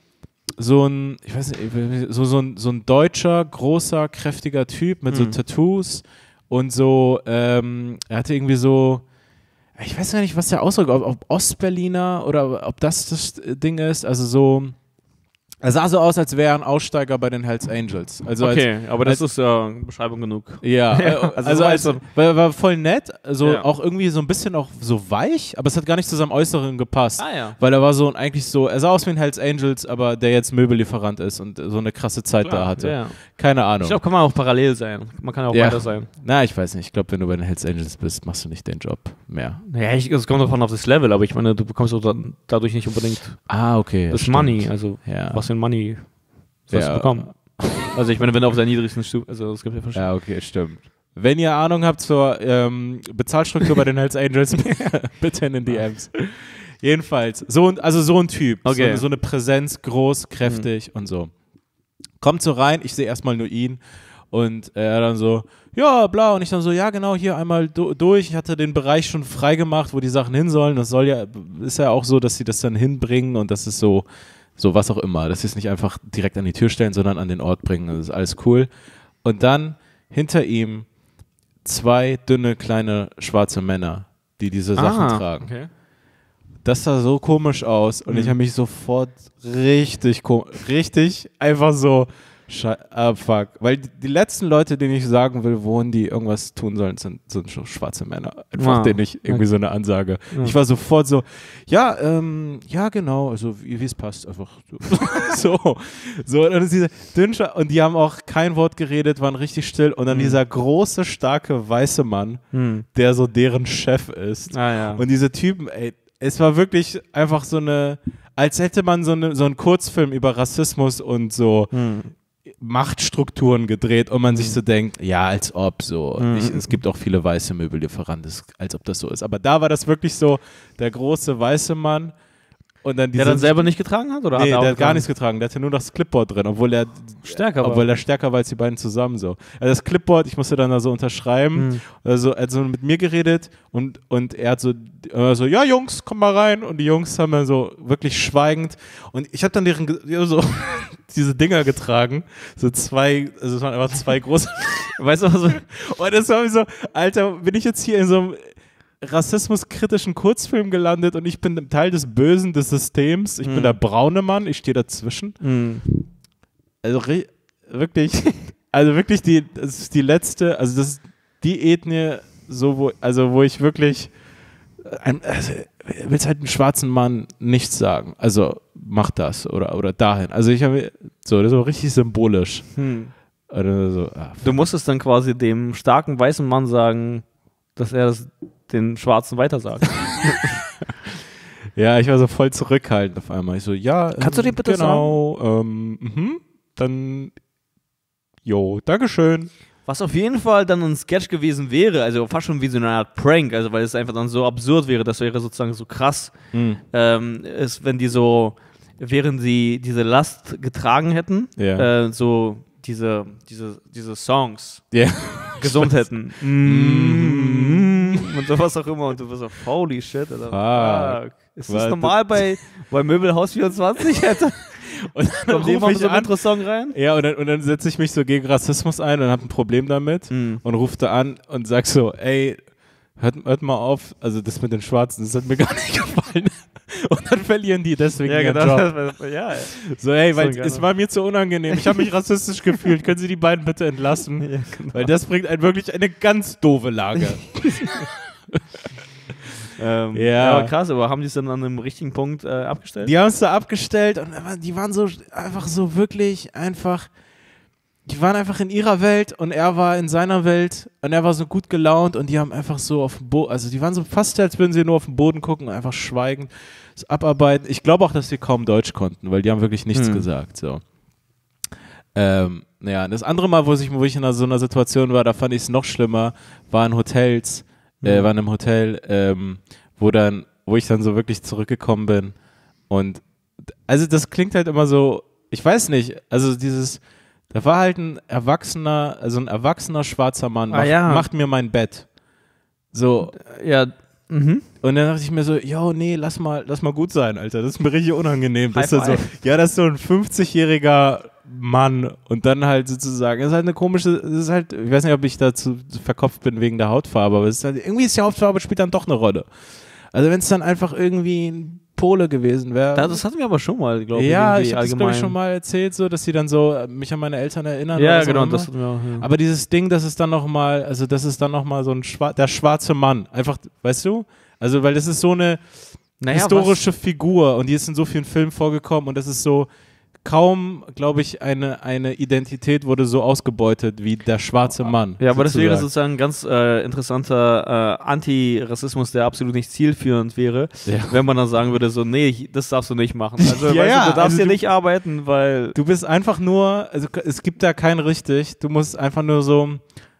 so ein, ich weiß nicht, so, so, ein, so ein deutscher, großer, kräftiger Typ mit mhm. so Tattoos und so, ähm, er hatte irgendwie so, ich weiß gar nicht, was der Ausdruck, ob, ob Ostberliner oder ob das das Ding ist, also so, er sah so aus, als wäre er ein Aussteiger bei den Hells Angels. Also okay, als, aber das als, ist ja Beschreibung genug. Ja, also, also als, war, war voll nett, also ja. auch irgendwie so ein bisschen auch so weich, aber es hat gar nicht zu seinem Äußeren gepasst. Ah, ja. Weil er war so eigentlich so, er sah aus wie ein Hells Angels, aber der jetzt Möbellieferant ist und so eine krasse Zeit Klar, da hatte. Ja. Keine Ahnung. Ich glaube, kann man auch parallel sein. Man kann auch ja. weiter sein. Na, ich weiß nicht. Ich glaube, wenn du bei den Hells Angels bist, machst du nicht den Job mehr. Naja, es kommt davon auf das Level, aber ich meine, du bekommst auch dann dadurch nicht unbedingt ah, okay, das stimmt. Money, also ja. was den Money was ja. du bekommen. Also ich meine, wenn du auf der niedrigsten Stufe, also es gibt ja verschiedene. Ja, okay, stimmt. Wenn ihr Ahnung habt zur ähm, Bezahlstruktur bei den Hells Angels, bitte in den D Ms. Jedenfalls, so, also so ein Typ, okay. so, so eine Präsenz, groß, kräftig mhm. und so. Kommt so rein, ich sehe erstmal nur ihn und er dann so, ja, bla, und ich dann so, ja genau, hier einmal du durch, ich hatte den Bereich schon freigemacht, wo die Sachen hin sollen, das soll ja, ist ja auch so, dass sie das dann hinbringen und das ist so So, was auch immer. Das ist nicht einfach direkt an die Tür stellen, sondern an den Ort bringen. Das ist alles cool. Und dann hinter ihm zwei dünne, kleine, schwarze Männer, die diese Sachen ah, tragen. Okay. Das sah so komisch aus. Und mhm. ich habe mich sofort richtig, richtig einfach so, ah, fuck. Weil die letzten Leute, denen ich sagen will, wohin die irgendwas tun sollen, sind, sind schon schwarze Männer. Einfach wow. denen ich irgendwie okay. so eine Ansage. Ja. Ich war sofort so, ja, ähm, ja genau, also wie es passt, einfach so. so. Und, dann diese dünne, und die haben auch kein Wort geredet, waren richtig still. Und dann mhm. dieser große, starke, weiße Mann, mhm. der so deren Chef ist. Ah, ja. Und diese Typen, ey, es war wirklich einfach so eine, als hätte man so, eine, so einen Kurzfilm über Rassismus und so mhm. Machtstrukturen gedreht und man mhm. sich so denkt, ja, als ob so. Mhm. Ich, es gibt auch viele weiße Möbellieferanten, als ob das so ist. Aber da war das wirklich so, der große weiße Mann und dann dieser... Der dann selber nicht getragen hat? Oder nee, hat er auch der hat gar nichts getragen. Der hatte nur das Clipboard drin, obwohl er stärker war. Obwohl er stärker war als die beiden zusammen so. Also das Clipboard, ich musste dann da so unterschreiben. Mhm. Also, er hat so mit mir geredet und, und er hat so, äh, so, ja Jungs, komm mal rein. Und die Jungs haben dann so wirklich schweigend und ich habe dann deren ja, so... diese Dinger getragen, so zwei, also es waren einfach zwei große, weißt du was? Und das war so, Alter, bin ich jetzt hier in so einem rassismuskritischen Kurzfilm gelandet und ich bin Teil des Bösen des Systems, ich mhm. bin der braune Mann, ich stehe dazwischen. Mhm. Also wirklich, also wirklich die, das ist die letzte, also das ist die Ethnie, so wo, also wo ich wirklich, also, willst halt einem schwarzen Mann nichts sagen. Also mach das oder, oder dahin. Also ich habe so, das war richtig symbolisch. Hm. Oder so, ah, du musstest dann quasi dem starken weißen Mann sagen, dass er das den Schwarzen weitersagt. Ja, ich war so voll zurückhaltend auf einmal. Ich so, ja, kannst ähm, du dir bitte genau, sagen? Genau. Ähm, dann, jo, Dankeschön. Was auf jeden Fall dann ein Sketch gewesen wäre, also fast schon wie so eine Art Prank, also weil es einfach dann so absurd wäre, das wäre sozusagen so krass, mhm. ähm, ist, wenn die so, während sie diese Last getragen hätten, ja. äh, so diese, diese, diese Songs ja. gesummt hätten. Mm-hmm. Und sowas auch immer. Und du bist so, holy shit. Alter. Ah, fuck. Ist das normal bei, bei Möbelhaus vierundzwanzig? Alter? Und dann rufe ich so einen Intro-Song rein. Ja, und dann, und dann setze ich mich so gegen Rassismus ein und habe ein Problem damit mm. und rufe da an und sag so, ey, hört, hört mal auf, also das mit den Schwarzen, das hat mir gar nicht gefallen. Und dann verlieren die deswegen ja, ihren genau. Job. Ja, ey. So, ey, weil so es war mir zu unangenehm. Ich habe mich rassistisch gefühlt. Können Sie die beiden bitte entlassen? Ja, genau. Weil das bringt einen wirklich eine ganz doofe Lage. ähm, ja. ja, aber krass. Aber haben die es dann an einem richtigen Punkt äh, abgestellt? Die haben es da abgestellt und die waren so einfach so wirklich einfach... Die waren einfach in ihrer Welt und er war in seiner Welt und er war so gut gelaunt und die haben einfach so auf dem Boden, also die waren so fast, als würden sie nur auf den Boden gucken und einfach schweigend abarbeiten. Ich glaube auch, dass sie kaum Deutsch konnten, weil die haben wirklich nichts hm. gesagt. So. Ähm, naja, das andere Mal, wo ich, wo ich in so einer Situation war, da fand ich es noch schlimmer, war in Hotels, äh, war in einem Hotel, ähm, wo dann, wo ich dann so wirklich zurückgekommen bin und also das klingt halt immer so, ich weiß nicht, also dieses da war halt ein erwachsener, also ein erwachsener schwarzer Mann, macht, ah, ja. macht mir mein Bett. So. Ja. Mhm. Und dann dachte ich mir so, jo, nee, lass mal, lass mal gut sein, Alter. Das ist mir richtig unangenehm. Das ist halt so, ja, das ist so ein fünfzigjähriger Mann. Und dann halt sozusagen, das ist halt eine komische, das ist halt, ich weiß nicht, ob ich dazu verkopft bin wegen der Hautfarbe, aber es ist halt, irgendwie ist die Hautfarbe spielt dann doch eine Rolle. Also wenn es dann einfach irgendwie ein Pole gewesen wäre. Das hatten wir aber schon mal, glaube ich. Ja, ich habe das, glaube ich, schon mal erzählt, so, dass sie dann so mich an meine Eltern erinnern. Ja, genau. Das, ja. Aber dieses Ding, das ist dann nochmal, also das ist dann nochmal so ein Schwar- der schwarze Mann. Einfach, weißt du? Also, weil das ist so eine naja, historische was? Figur und die ist in so vielen Filmen vorgekommen und das ist so kaum, glaube ich, eine, eine Identität wurde so ausgebeutet wie der schwarze Mann. Ja, aber das wäre sozusagen ein ganz äh, interessanter äh, Antirassismus, der absolut nicht zielführend wäre, ja. wenn man dann sagen würde, so, nee, das darfst du nicht machen. Also, ja, weißt ja, du, du darfst also hier du, nicht arbeiten, weil... Du bist einfach nur, also es gibt da kein richtig, du musst einfach nur so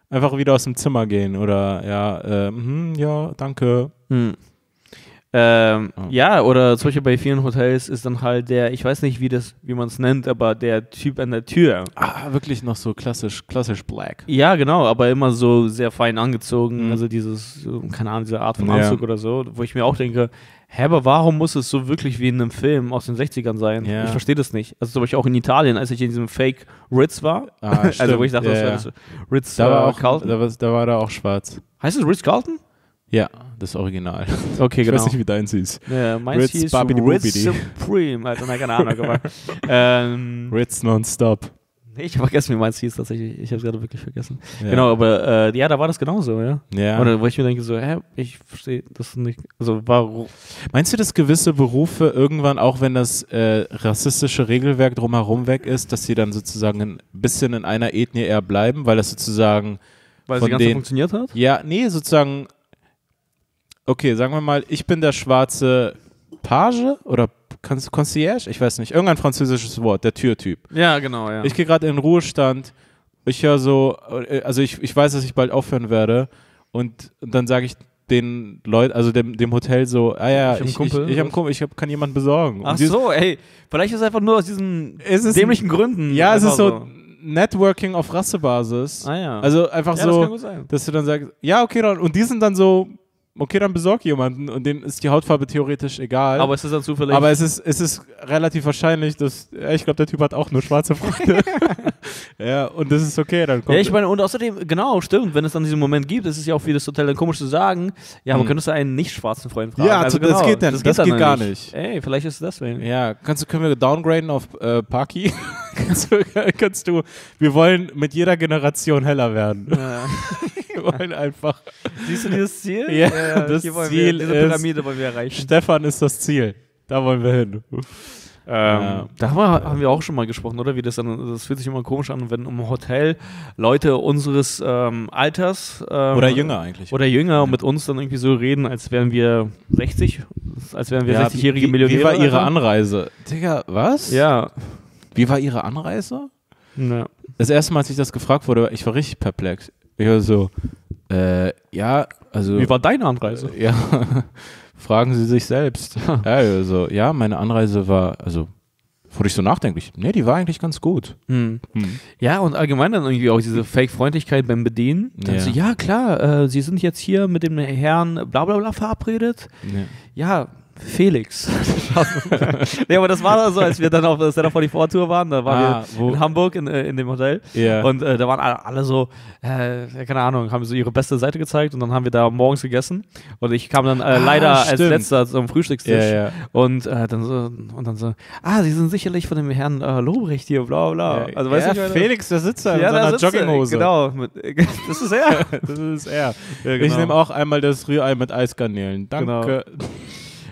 einfach wieder aus dem Zimmer gehen oder ja, äh, mh, ja, danke. Hm. Ähm, oh. Ja, oder zum Beispiel bei vielen Hotels ist dann halt der, ich weiß nicht, wie das, wie man es nennt, aber der Typ an der Tür. Ah, wirklich noch so klassisch, klassisch black. Ja, genau, aber immer so sehr fein angezogen, mhm. also dieses, keine Ahnung, diese Art von Anzug ja. oder so, wo ich mir auch denke, hä, aber warum muss es so wirklich wie in einem Film aus den sechzigern sein? Ja. Ich verstehe das nicht. Also zum Beispiel auch in Italien, als ich in diesem Fake Ritz war, ah, also wo ich dachte, ja, das wäre ja. so Ritz da war auch, Carlton. Da war, da war da auch schwarz. Heißt es Ritz Carlton? Ja, das Original. Okay, genau. Ich weiß nicht, wie deins ist. Ja, meins hieß Ritz Supreme. Alter, na, keine Ahnung, aber... Ähm, Ritz Nonstop. Ich habe vergessen, wie meins hieß tatsächlich. Ich habe es gerade wirklich vergessen. Ja. Genau, aber äh, ja, da war das genauso, ja. ja. Oder wo ich mir denke so, hä, ich verstehe das nicht. Also warum? Meinst du, dass gewisse Berufe irgendwann, auch wenn das äh, rassistische Regelwerk drumherum weg ist, dass sie dann sozusagen ein bisschen in einer Ethnie eher bleiben, weil das sozusagen... Weil sie ganz so funktioniert hat? Ja, nee, sozusagen... Okay, sagen wir mal, ich bin der schwarze Page oder Concierge, ich weiß nicht, irgendein französisches Wort, der Türtyp. Ja, genau, ja. Ich gehe gerade in den Ruhestand, ich höre so, also ich, ich weiß, dass ich bald aufhören werde und, und dann sage ich den Leuten, also dem, dem Hotel so, ah ja, ich, ich, Kumpel, ich, ich, hab Kumpel, ich hab, kann jemanden besorgen. Ach dieses, so, ey, vielleicht ist es einfach nur aus diesen dämlichen ein, Gründen. Ja, es ist so... so. Networking auf Rassebasis. Ah ja. Also einfach ja, so, das kann gut sein. Dass du dann sagst, ja, okay, dann, und die sind dann so... Okay, dann besorg jemanden und denen ist die Hautfarbe theoretisch egal. Aber es ist dann zufällig. Aber es ist, es ist relativ wahrscheinlich, dass, ja, ich glaube, der Typ hat auch nur schwarze Freunde. Ja, und das ist okay, dann kommt. Ja, ich meine, und außerdem, genau, stimmt, wenn es dann diesen Moment gibt, ist es ja auch für das Hotel dann komisch zu sagen, ja, man hm. könnte es einen nicht schwarzen Freund fragen. Ja, also, genau, das geht dann, das, das geht, dann geht dann gar nicht. nicht. Ey, vielleicht ist es deswegen. Ja, kannst du, können wir downgraden auf äh, Paki? kannst, du, kannst du, wir wollen mit jeder Generation heller werden. Ja. Wir wollen einfach. Siehst du dieses Ziel? Ja, ja, das hier wollen Ziel wir, diese Pyramide ist, wollen wir erreichen. Stefan ist das Ziel. Da wollen wir hin. Ähm, ja. Da haben wir auch schon mal gesprochen, oder? Wie das, dann, das fühlt sich immer komisch an, wenn im Hotel Leute unseres ähm, Alters ähm, oder jünger eigentlich oder jünger ja. mit uns dann irgendwie so reden, als wären wir sechzig, als wären wir ja, sechzigjährige Millionäre. Wie war ihre Anreise? Digga, was? Ja. Wie war ihre Anreise? Ja. Das erste Mal, als ich das gefragt wurde, ich war richtig perplex. Ich war so, äh, ja, also... Wie war deine Anreise? Äh, ja, fragen Sie sich selbst. Also, ja, meine Anreise war, also, wurde ich so nachdenklich. Nee, die war eigentlich ganz gut. Hm. Hm. Ja, und allgemein dann irgendwie auch diese Fake-Freundlichkeit beim Bedienen. Dann ja. So, ja, klar, äh, Sie sind jetzt hier mit dem Herrn bla bla bla verabredet. Ja, ja. Felix. Nee, aber das war dann so, als wir dann auf der Stand-Up-forty-four-Tour waren, da waren ah, wir wo? in Hamburg in, in dem Hotel yeah. und äh, da waren alle so, äh, keine Ahnung, haben so ihre beste Seite gezeigt und dann haben wir da morgens gegessen und ich kam dann äh, ah, leider stimmt. als letzter zum Frühstückstisch yeah, yeah. Und, äh, dann so, und dann so, ah, Sie sind sicherlich von dem Herrn äh, Lobrecht hier, bla bla. Yeah. Also, weißt ja, du, Felix, der sitzt da in ja, seiner Jogginghose. Genau, mit, das ist er. Das ist er. Ja, genau. Ich nehme auch einmal das Rührei mit Eiskanälen. Danke. Genau.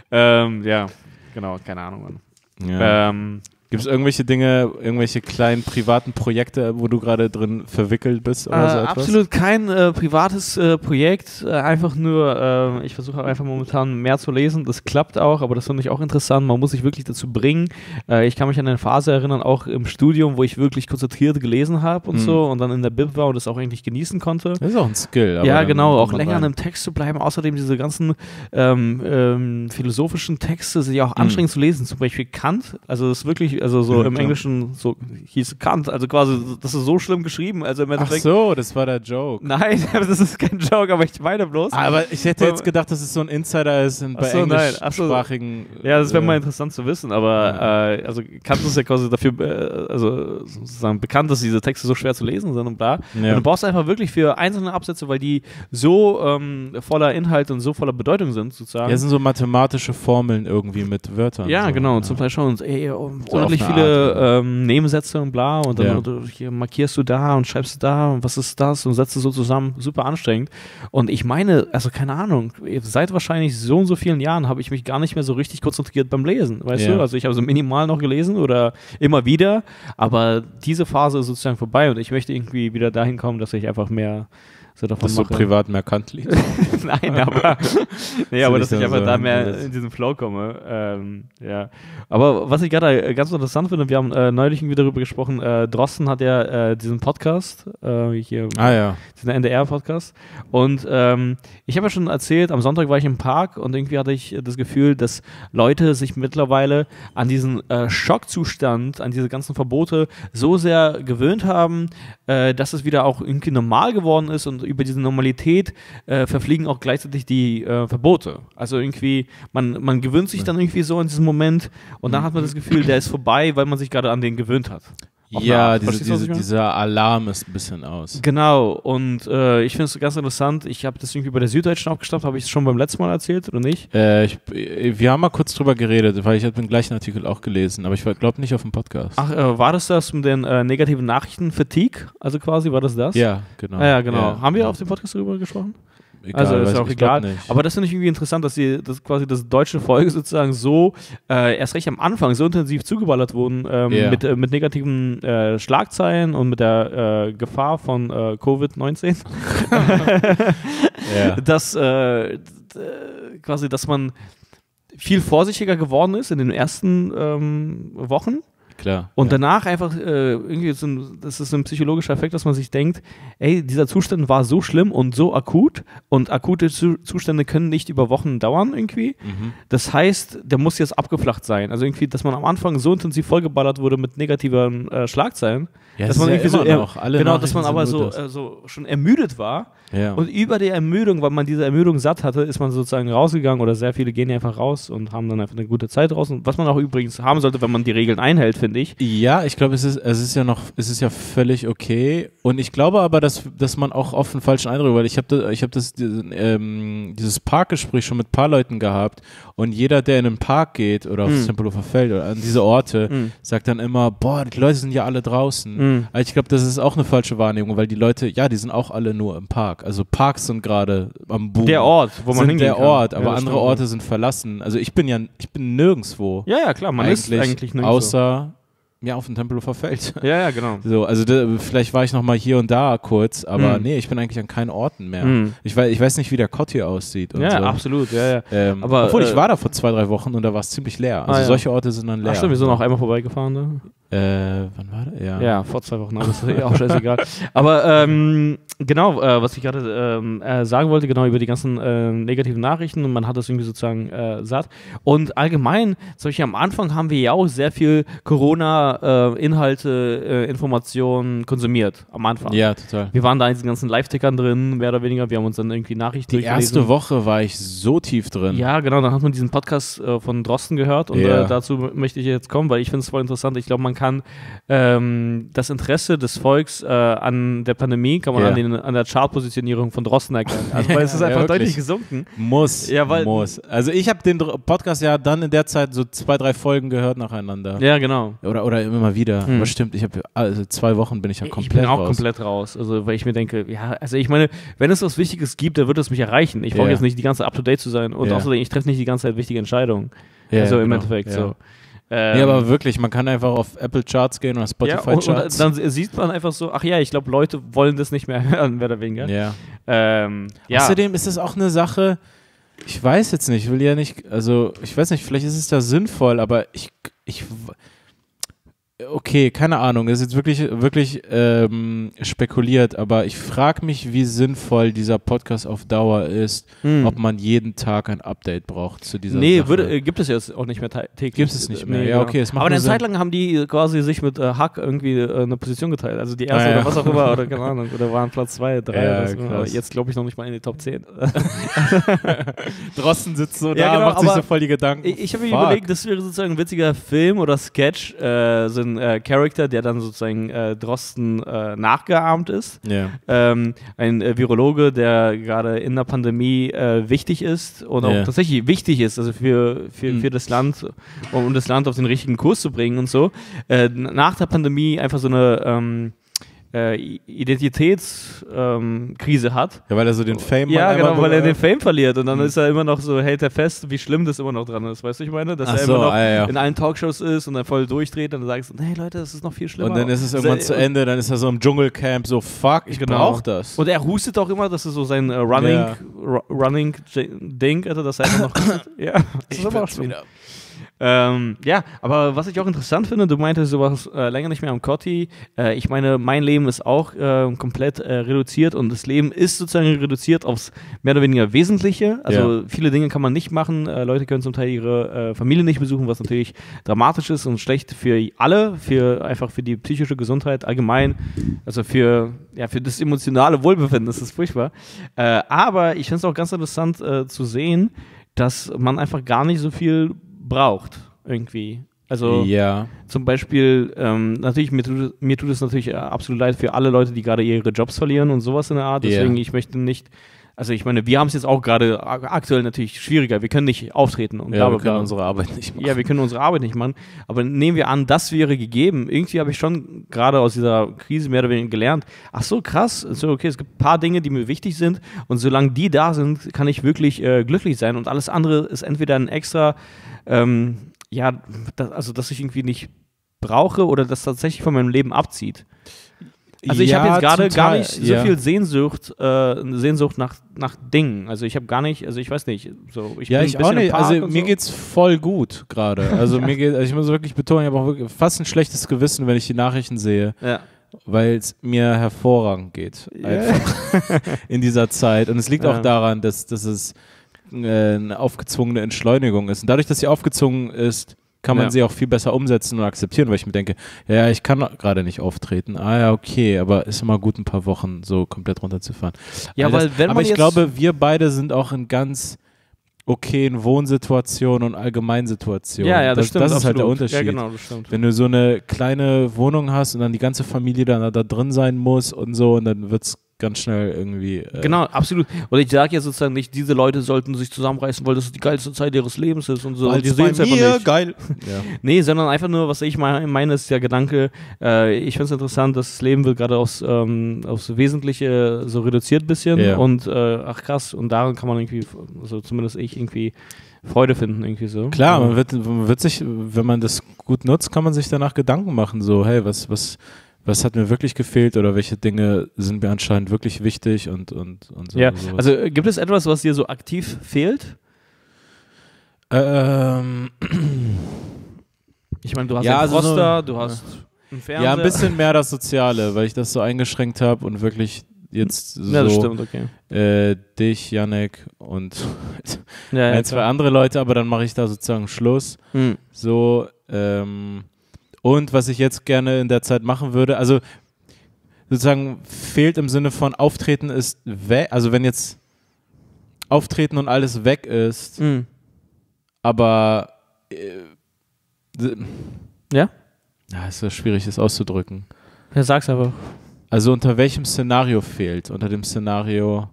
Ähm, ja, genau, keine Ahnung. Ja. Ähm, gibt es irgendwelche Dinge, irgendwelche kleinen privaten Projekte, wo du gerade drin verwickelt bist oder äh, so etwas? Absolut kein äh, privates äh, Projekt, äh, einfach nur, äh, ich versuche einfach momentan mehr zu lesen, das klappt auch, aber das finde ich auch interessant, man muss sich wirklich dazu bringen. Äh, ich kann mich an eine Phase erinnern, auch im Studium, wo ich wirklich konzentriert gelesen habe und mhm. so und dann in der Bib war und das auch eigentlich genießen konnte. Das ist auch ein Skill. Aber ja, genau, auch länger an einem Text zu bleiben, außerdem diese ganzen ähm, ähm, philosophischen Texte sind ja auch mhm. anstrengend zu lesen, zum Beispiel Kant, also das ist wirklich also so ja, im klar. Englischen so hieß Kant, also quasi, das ist so schlimm geschrieben. Also im Ach so, das war der Joke. Nein, das ist kein Joke, aber ich meine bloß. Aber ich hätte jetzt gedacht, dass es so ein Insider ist bei Ach so, englischsprachigen... Nein. Ja, das wäre mal interessant zu wissen, aber ja. äh, also Kant ist ja quasi dafür äh, also sozusagen bekannt, dass diese Texte so schwer zu lesen sind und bla. Ja. Und du brauchst einfach wirklich für einzelne Absätze, weil die so ähm, voller Inhalt und so voller Bedeutung sind, sozusagen. Ja, sind so mathematische Formeln irgendwie mit Wörtern. Ja, so. genau, ja. zum Teil schon. Ey, um, so viele ähm, Nebensätze und bla und dann ja. du, hier markierst du da und schreibst du da und was ist das und setzt du so zusammen, super anstrengend und ich meine, also keine Ahnung, seit wahrscheinlich so und so vielen Jahren habe ich mich gar nicht mehr so richtig konzentriert beim Lesen, weißt ja. du, also ich habe so minimal noch gelesen oder immer wieder, aber diese Phase ist sozusagen vorbei und ich möchte irgendwie wieder dahin kommen, dass ich einfach mehr so davon dass mache. Dass du privat mehr Kant liest? Nein, aber, nee, aber dass ich einfach so da mehr in diesen Flow komme. Ähm, ja. Aber was ich gerade ganz interessant finde, wir haben äh, neulich irgendwie darüber gesprochen, äh, Drosten hat ja äh, diesen Podcast, äh, hier, ah, ja. diesen N D R-Podcast und ähm, ich habe ja schon erzählt, am Sonntag war ich im Park und irgendwie hatte ich das Gefühl, dass Leute sich mittlerweile an diesen äh, Schockzustand, an diese ganzen Verbote so sehr gewöhnt haben, äh, dass es wieder auch irgendwie normal geworden ist und über diese Normalität äh, verfliegen auch gleichzeitig die äh, Verbote. Also irgendwie, man, man gewöhnt sich dann irgendwie so in diesem Moment und dann hat man das Gefühl, der ist vorbei, weil man sich gerade an den gewöhnt hat. Ja, diese, diese, dieser Alarm ist ein bisschen aus. Genau, und äh, ich finde es ganz interessant, ich habe das irgendwie bei der Süddeutschen aufgestafft, habe ich es schon beim letzten Mal erzählt, oder nicht? Äh, ich, wir haben mal kurz drüber geredet, weil ich habe den gleichen Artikel auch gelesen, aber ich glaube nicht auf dem Podcast. Ach, äh, war das das mit den äh, negativen Nachrichten, Fatigue, also quasi, war das das? Ja, genau. Ah, ja, genau. Ja. Haben wir auf dem Podcast darüber gesprochen? Egal, also ist auch egal. Aber das finde ich irgendwie interessant, dass die, dass quasi das deutsche Volk sozusagen so äh, erst recht am Anfang so intensiv zugeballert wurden ähm, yeah. mit, äh, mit negativen äh, Schlagzeilen und mit der äh, Gefahr von äh, Covid neunzehn, yeah. dass äh, quasi, dass man viel vorsichtiger geworden ist in den ersten ähm, Wochen. Klar, und ja. danach einfach, äh, irgendwie so ein, das ist ein psychologischer Effekt, dass man sich denkt, ey, dieser Zustand war so schlimm und so akut und akute Zu- Zustände können nicht über Wochen dauern irgendwie. Mhm. Das heißt, der muss jetzt abgeflacht sein. Also irgendwie, dass man am Anfang so intensiv vollgeballert wurde mit negativen äh, Schlagzeilen, ja, dass das man ist irgendwie ja immer so, noch. Alle genau, dass man aber so, äh, so schon ermüdet war ja. und über die Ermüdung, weil man diese Ermüdung satt hatte, ist man sozusagen rausgegangen oder sehr viele gehen ja einfach raus und haben dann einfach eine gute Zeit draußen, was man auch übrigens haben sollte, wenn man die Regeln einhält, finde finde ich. Ja, ich glaube, es ist, es ist ja noch, es ist ja völlig okay. Und ich glaube aber, dass, dass man auch oft einen falschen Eindruck, weil ich habe ich hab das, ähm, dieses Parkgespräch schon mit ein paar Leuten gehabt und jeder, der in einen Park geht oder aufs mm. Tempelhofer Feld oder an diese Orte, mm. sagt dann immer, boah, die Leute sind ja alle draußen. Mm. Also ich glaube, das ist auch eine falsche Wahrnehmung, weil die Leute, ja, die sind auch alle nur im Park. Also Parks sind gerade am Boom. Der Ort, wo man hingehen kann. Der Ort, aber ja, andere stimmt. Orte sind verlassen. Also ich bin ja, ich bin nirgendwo. Ja, ja, klar, man eigentlich, ist eigentlich nirgendwo. Außer, ja, auf dem Tempelhofer Feld. Ja, ja, genau. So, also da, vielleicht war ich nochmal hier und da kurz, aber mm. nee, ich bin eigentlich an keinen Orten mehr. Mm. Ich, weiß, ich weiß nicht, wie der Kott hier aussieht. Und ja, so. absolut. Ja, ja. Ähm, aber, obwohl, äh, ich war da vor zwei, drei Wochen und da war es ziemlich leer. Also ah, ja. solche Orte sind dann leer. Ach stimmt, wir sind auch einmal vorbeigefahren da. Äh, wann war das? Ja. ja, vor zwei Wochen, aber das ist auch scheißegal. Aber ähm, genau, äh, was ich gerade ähm, äh, sagen wollte, genau über die ganzen äh, negativen Nachrichten, und man hat das irgendwie sozusagen äh, satt. Und allgemein, solche am Anfang haben wir ja auch sehr viel Corona-Inhalte, äh, äh, Informationen konsumiert am Anfang. Ja, total. Wir waren da in diesen ganzen Live-Tickern drin, mehr oder weniger. Wir haben uns dann irgendwie Nachrichten Die durchgelesen. Erste Woche war ich so tief drin. Ja, genau, dann hat man diesen Podcast äh, von Drosten gehört und yeah. äh, dazu möchte ich jetzt kommen, weil ich finde es voll interessant. Ich glaube, man kann ähm, das Interesse des Volks äh, an der Pandemie kann man ja. an, den, an der Chartpositionierung von Drosten erkennen. Also, weil es ist einfach ja, deutlich gesunken. Muss, ja, weil muss. Also ich habe den Podcast ja dann in der Zeit so zwei, drei Folgen gehört nacheinander. Ja, genau. Oder, oder immer wieder. Hm. Aber stimmt, ich habe also zwei Wochen bin ich ja komplett raus. Ich bin auch raus. komplett raus. Also weil ich mir denke, ja, also ich meine, wenn es was Wichtiges gibt, dann wird es mich erreichen. Ich brauche ja. jetzt nicht die ganze Zeit up to date zu sein und ja. außerdem, ich treffe nicht die ganze Zeit wichtige Entscheidungen. Ja, also im genau. Endeffekt ja. so. Ähm, ja, aber wirklich, man kann einfach auf Apple Charts gehen oder Spotify ja, und, Charts. Und dann sieht man einfach so, ach ja, ich glaube, Leute wollen das nicht mehr hören, mehr oder weniger. Ja. Ähm, ja. Außerdem ist es auch eine Sache, ich weiß jetzt nicht, ich will ja nicht, also ich weiß nicht, vielleicht ist es da sinnvoll, aber ich, ich okay, keine Ahnung, das ist jetzt wirklich, wirklich ähm, spekuliert, aber ich frage mich, wie sinnvoll dieser Podcast auf Dauer ist, hm. ob man jeden Tag ein Update braucht zu dieser nee, Sache. Nee, äh, gibt es jetzt auch nicht mehr täglich. Gibt es nicht mehr, nee, ja, okay. Es macht aber eine Sinn. Zeit lang haben die quasi sich mit äh, Huk irgendwie äh, eine Position geteilt, also die erste ah, ja. oder was auch immer, oder keine Ahnung, oder waren Platz zwei, drei ja, oder so. Aber jetzt glaube ich noch nicht mal in die Top zehn. Drosten sitzt so ja, da, genau, macht sich so voll die Gedanken. Ich, ich habe mir überlegt, das wäre sozusagen ein witziger Film oder Sketch, äh, so ein äh, Charakter, der dann sozusagen äh, Drosten äh, nachgeahmt ist. Yeah. Ähm, ein äh, Virologe, der gerade in der Pandemie äh, wichtig ist und auch yeah. tatsächlich wichtig ist, also für, für, mm. für das Land, um, um das Land auf den richtigen Kurs zu bringen und so. Äh, nach der Pandemie einfach so eine ähm, Identitätskrise ähm, hat. Ja, weil er so den Fame Ja, genau, weil er den Fame verliert und dann mhm. ist er immer noch so, hält er fest, wie schlimm das immer noch dran ist, weißt du, ich meine? Dass Ach er immer so, noch ah, ja. in allen Talkshows ist und dann voll durchdreht und dann sagst du, hey Leute, das ist noch viel schlimmer. Und dann ist es irgendwann so, zu Ende, dann ist er so im Dschungelcamp, so fuck, ich genau. brauch das. Und er hustet auch immer, das ist so sein uh, Running ja. Running Ding, also dass er immer noch ja, das ich ist aber auch schlimm. Wieder. Ähm, ja, aber was ich auch interessant finde, du meintest, du warst äh, länger nicht mehr am Kotti. Äh, ich meine, mein Leben ist auch äh, komplett äh, reduziert und das Leben ist sozusagen reduziert aufs mehr oder weniger Wesentliche. Also ja. viele Dinge kann man nicht machen. Äh, Leute können zum Teil ihre äh, Familie nicht besuchen, was natürlich dramatisch ist und schlecht für alle, für einfach für die psychische Gesundheit allgemein, also für, ja, für das emotionale Wohlbefinden. Das ist furchtbar. Äh, aber ich finde es auch ganz interessant äh, zu sehen, dass man einfach gar nicht so viel braucht, irgendwie. Also ja. zum Beispiel, ähm, natürlich, mir tut, mir tut es natürlich absolut leid für alle Leute, die gerade ihre Jobs verlieren und sowas in der Art. Deswegen, yeah. ich möchte nicht, also ich meine, wir haben es jetzt auch gerade aktuell natürlich schwieriger. Wir können nicht auftreten. Und ja, wir können unsere Arbeit nicht machen. Ja, wir können unsere Arbeit nicht machen. Aber nehmen wir an, das wäre gegeben. Irgendwie habe ich schon gerade aus dieser Krise mehr oder weniger gelernt, ach so, krass, so okay, es gibt ein paar Dinge, die mir wichtig sind und solange die da sind, kann ich wirklich äh, glücklich sein und alles andere ist entweder ein extra Ähm, ja, das, also dass ich irgendwie nicht brauche oder das tatsächlich von meinem Leben abzieht. Also ich ja, habe jetzt gerade gar nicht so ja. viel Sehnsucht, äh, Sehnsucht nach, nach Dingen. Also ich habe gar nicht, also ich weiß nicht. So, ich ja, bin ich ein auch nicht. Also mir so. geht's voll gut gerade. Also mir geht, also ich muss wirklich betonen, ich habe auch wirklich fast ein schlechtes Gewissen, wenn ich die Nachrichten sehe. Ja. Weil es mir hervorragend geht. Einfach yeah. in dieser Zeit. Und es liegt ja. auch daran, dass, dass es eine aufgezwungene Entschleunigung ist. Und dadurch, dass sie aufgezwungen ist, kann man ja. sie auch viel besser umsetzen und akzeptieren, weil ich mir denke, ja, ich kann gerade nicht auftreten. Ah ja, okay, aber ist immer gut, ein paar Wochen so komplett runterzufahren. Ja, weil wenn man aber ich glaube, wir beide sind auch in ganz okayen Wohnsituation und Allgemeinsituation. Ja, ja, das, das stimmt. Das ist absolut. Halt der Unterschied. Ja, genau, das stimmt. Wenn du so eine kleine Wohnung hast und dann die ganze Familie dann da drin sein muss und so, und dann wird es ganz schnell irgendwie. Äh genau, absolut. Und ich sage ja sozusagen nicht, diese Leute sollten sich zusammenreißen, weil das die geilste Zeit ihres Lebens ist und so. Weil die sehen es einfach nicht. Geil. Ja. Nee, sondern einfach nur, was ich meine, ist der Gedanke, äh, ich finde es interessant, dass das Leben wird gerade aufs, ähm, aufs Wesentliche so reduziert ein bisschen, ja. Und äh, ach krass, und daran kann man irgendwie, also zumindest ich, irgendwie Freude finden, irgendwie so. Klar, man wird, man wird sich, wenn man das gut nutzt, kann man sich danach Gedanken machen, so, hey, was, was Was hat mir wirklich gefehlt oder welche Dinge sind mir anscheinend wirklich wichtig und, und, und so. Ja, und also gibt es etwas, was dir so aktiv fehlt? Ähm. Ich meine, du hast ja einen Frosta, so, du hast einen Fernseher. Ja, ein bisschen mehr das Soziale, weil ich das so eingeschränkt habe und wirklich jetzt so ja, das stimmt, okay. äh, dich, Janek und ja, ja, ein, zwei klar. andere Leute, aber dann mache ich da sozusagen Schluss. Hm. So, ähm. Und was ich jetzt gerne in der Zeit machen würde, also sozusagen fehlt im Sinne von Auftreten ist weg, also wenn jetzt Auftreten und alles weg ist, mhm. aber äh, ja? Ja, ist so schwierig, das auszudrücken. Ja, sag's aber. Also unter welchem Szenario fehlt? Unter dem Szenario...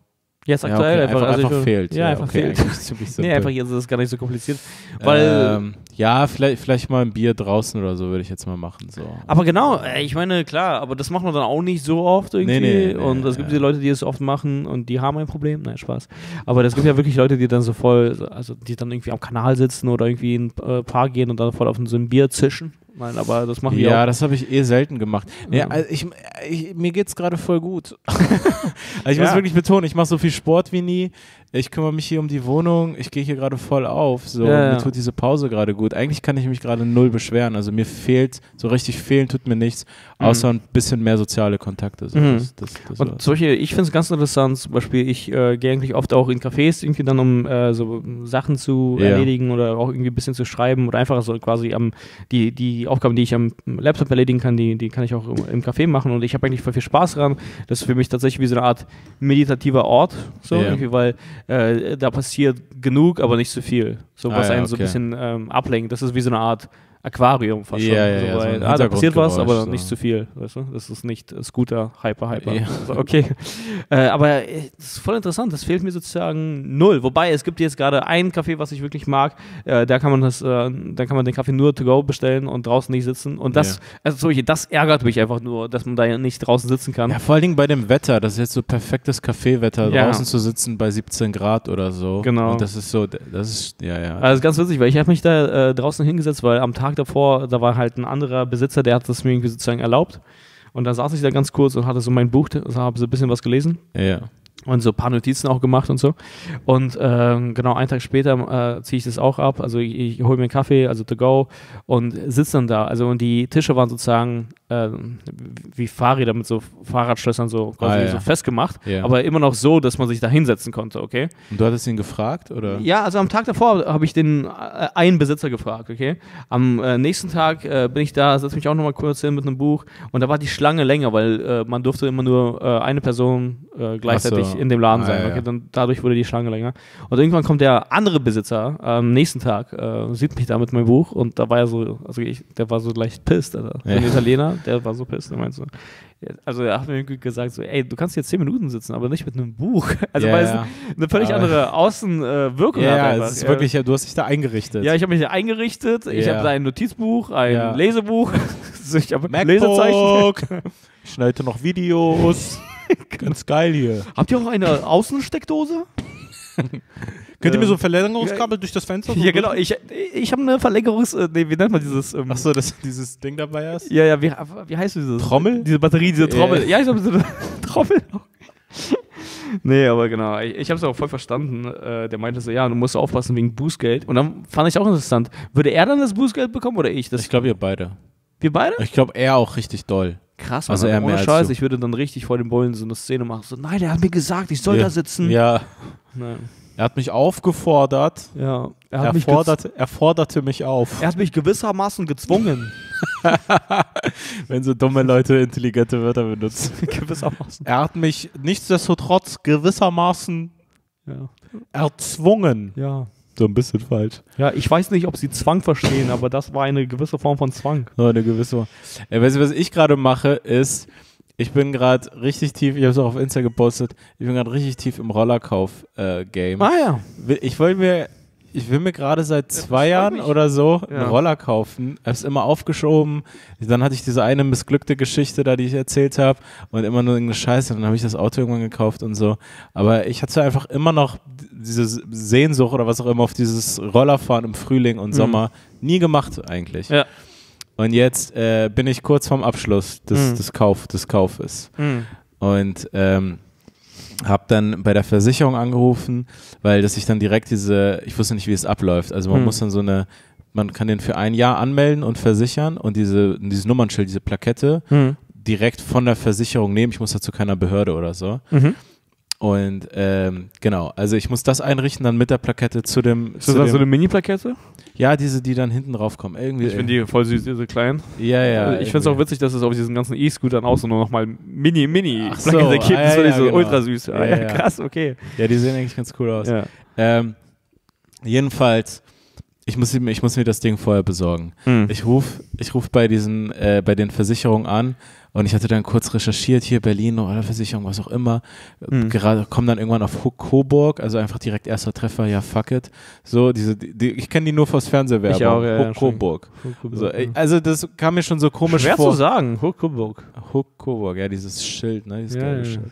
Jetzt aktuell ja, okay. einfach, einfach, also einfach fehlt. Ja, ja einfach okay. fehlt. Nee, einfach jetzt ist es gar nicht so kompliziert. Weil ähm, ja, vielleicht, vielleicht mal ein Bier draußen oder so würde ich jetzt mal machen. So. Aber genau, ich meine, klar, aber das macht man dann auch nicht so oft irgendwie. Nee, nee, nee, und es gibt ja die Leute, die es oft machen und die haben ein Problem. Nein, Spaß. Aber es gibt ja wirklich Leute, die dann so voll, also die dann irgendwie am Kanal sitzen oder irgendwie in ein Park gehen und dann voll auf so ein Bier zischen. Nein, aber das machen wir ja, auch. Das habe ich eh selten gemacht. Nee, ja. also ich, ich, mir geht es gerade voll gut. also ich ja. muss wirklich betonen, ich mache so viel Sport wie nie. Ich kümmere mich hier um die Wohnung. Ich gehe hier gerade voll auf. So. Ja, ja. Mir tut diese Pause gerade gut. Eigentlich kann ich mich gerade null beschweren. Also mir fehlt, so richtig fehlen tut mir nichts, außer mhm. ein bisschen mehr soziale Kontakte. So. Mhm. Das, das, das Und zum Beispiel, ich finde es ganz interessant, zum Beispiel, ich äh, gehe eigentlich oft auch in Cafés, irgendwie dann um äh, so Sachen zu ja. erledigen oder auch irgendwie ein bisschen zu schreiben oder einfach so quasi am, die, die Aufgaben, die ich am Laptop erledigen kann, die, die kann ich auch im, im Café machen und ich habe eigentlich voll viel Spaß dran. Das ist für mich tatsächlich wie so eine Art meditativer Ort, so ja. irgendwie, weil Äh, da passiert genug, aber nicht so viel. So, was ah, ja, einen okay. so ein bisschen ähm, ablenkt. Das ist wie so eine Art Aquarium fast schon. Ja, ja, so ja, weil, so ah, da passiert was, aber so. Nicht zu viel. Weißt du? Das ist nicht Scooter, Hyper, Hyper. Ja. Also, okay. äh, aber es äh, ist voll interessant. Das fehlt mir sozusagen null. Wobei, es gibt jetzt gerade einen Kaffee, was ich wirklich mag. Äh, da kann man das, äh, da kann man den Kaffee nur to go bestellen und draußen nicht sitzen. Und das, ja. also zum Beispiel, das ärgert mich einfach nur, dass man da nicht draußen sitzen kann. Ja, vor allen Dingen bei dem Wetter. Das ist jetzt so perfektes Kaffeewetter, ja. draußen zu sitzen bei siebzehn Grad oder so. Genau. Und das ist so, das ist, ja, ja. Also, das ist ganz witzig, weil ich habe mich da äh, draußen hingesetzt, weil am Tag davor, da war halt ein anderer Besitzer, der hat das mir irgendwie sozusagen erlaubt und da saß ich da ganz kurz und hatte so mein Buch, also habe so ein bisschen was gelesen ja. und so ein paar Notizen auch gemacht und so und ähm, genau einen Tag später äh, ziehe ich das auch ab, also ich, ich hole mir einen Kaffee, also to go und sitze dann da, also und die Tische waren sozusagen äh, wie Fahrräder mit so Fahrradschlössern so quasi ah, ja. so festgemacht, ja. aber immer noch so, dass man sich da hinsetzen konnte, okay. Und du hattest ihn gefragt, oder? Ja, also am Tag davor habe ich den äh, einen Besitzer gefragt, okay. Am äh, nächsten Tag äh, bin ich da, setze mich auch nochmal kurz hin mit einem Buch und da war die Schlange länger, weil äh, man durfte immer nur äh, eine Person äh, gleichzeitig so. In dem Laden ah, sein, okay. Ja. Dann, dadurch wurde die Schlange länger. Und irgendwann kommt der andere Besitzer äh, am nächsten Tag, äh, sieht mich da mit meinem Buch und da war er so, also ich, der war so leicht pissed, also ja. ein Italiener, der war so pissed, der meinte so, also er hat mir gesagt so, ey, du kannst hier zehn Minuten sitzen, aber nicht mit einem Buch. Also yeah, weil es eine völlig aber andere Außenwirkung yeah, hat. Ja, es ist wirklich, du hast dich da eingerichtet. Ja, ich habe mich da eingerichtet, yeah. ich habe da ein Notizbuch, ein yeah. Lesebuch, ich habe ein Lesezeichen. Ich schneide noch Videos. Ganz geil hier. Habt ihr auch eine Außensteckdose? Könnt ihr mir so ein Verlängerungskabel ja, durch das Fenster? Ja, genau. Ich, ich habe eine Verlängerungs... Äh, nee, wie nennt man dieses... Ähm, Achso, dass du dieses Ding dabei hast? Ja, ja, wie, wie heißt dieses? Trommel? Diese Batterie, diese Trommel. Äh. Ja, ich habe so eine Trommel. Nee, aber genau. Ich, ich habe es auch voll verstanden. Äh, der meinte so, ja, du musst aufpassen wegen Bußgeld. Und dann fand ich auch interessant. Würde er dann das Bußgeld bekommen oder ich? Das ich glaube, wir beide. Wir beide? Ich glaube, er auch richtig doll. Krass, also er mehr Scheiß, als ich würde dann richtig vor den Bullen so eine Szene machen. So, nein, der hat mir gesagt, ich soll ja. da sitzen. Ja. Nein. Er hat mich aufgefordert. Ja. Er, hat er, mich forderte, er forderte mich auf. Er hat mich gewissermaßen gezwungen. Wenn so dumme Leute intelligente Wörter benutzen. Gewissermaßen. Er hat mich nichtsdestotrotz gewissermaßen ja. erzwungen. Ja. so ein bisschen falsch. Ja, ich weiß nicht, ob sie Zwang verstehen, aber das war eine gewisse Form von Zwang. Ja, eine gewisse. Ey, weißt du, was ich gerade mache, ist, ich bin gerade richtig tief, ich habe es auch auf Insta gepostet, ich bin gerade richtig tief im Rollerkauf-Game. Äh, ah ja. Ich wollte mir, ich will mir gerade seit zwei ja, Jahren oder so ja. einen Roller kaufen. Habe es immer aufgeschoben. Dann hatte ich diese eine missglückte Geschichte da, die ich erzählt habe und immer nur irgendeine Scheiße. Und dann habe ich das Auto irgendwann gekauft und so. Aber ich hatte einfach immer noch diese Sehnsucht oder was auch immer auf dieses Rollerfahren im Frühling und Sommer. Mhm. Nie gemacht eigentlich. Ja. Und jetzt äh, bin ich kurz vorm Abschluss des, mhm. des, Kauf, des Kaufes. Mhm. Und ähm, habe dann bei der Versicherung angerufen, weil dass ich dann direkt diese, ich wusste nicht, wie es abläuft. Also man mhm. muss dann so eine, man kann den für ein Jahr anmelden und versichern und diese, dieses Nummernschild, diese Plakette mhm. direkt von der Versicherung nehmen. Ich muss dazu keiner Behörde oder so. Mhm. Und ähm, genau, also ich muss das einrichten, dann mit der Plakette zu dem... Ist das also eine Mini-Plakette? Ja, diese, die dann hinten raufkommen. Irgendwie, ich finde die voll süß, diese kleinen. Ja, ja. Also ich finde es auch witzig, dass es auf diesen ganzen E-Scootern auch so nur nochmal Mini-Mini-Plakette so, gibt. Ah, das ja, ja, so genau. Ultra süß. Ah, ja, ja. Krass, okay. Ja, die sehen eigentlich ganz cool aus. Ja. Ähm, jedenfalls, ich muss, ich muss mir das Ding vorher besorgen. Hm. Ich rufe ich ruf bei, diesen, äh, bei den Versicherungen an. Und ich hatte dann kurz recherchiert, hier Berlin, oder Versicherung, was auch immer. Mhm. Gerade kommen dann irgendwann auf Huk-Coburg, also einfach direkt erster Treffer, ja fuck it. So, diese, die, die, ich kenne die nur fürs Fernsehwerbung. Ich auch, ja, Huk-Coburg. So, also das kam mir schon so komisch Schwer vor. Schwer zu sagen, Huk-Coburg. Huk-Coburg, ja, dieses Schild, ne? Dieses ja, geile ja. Schild.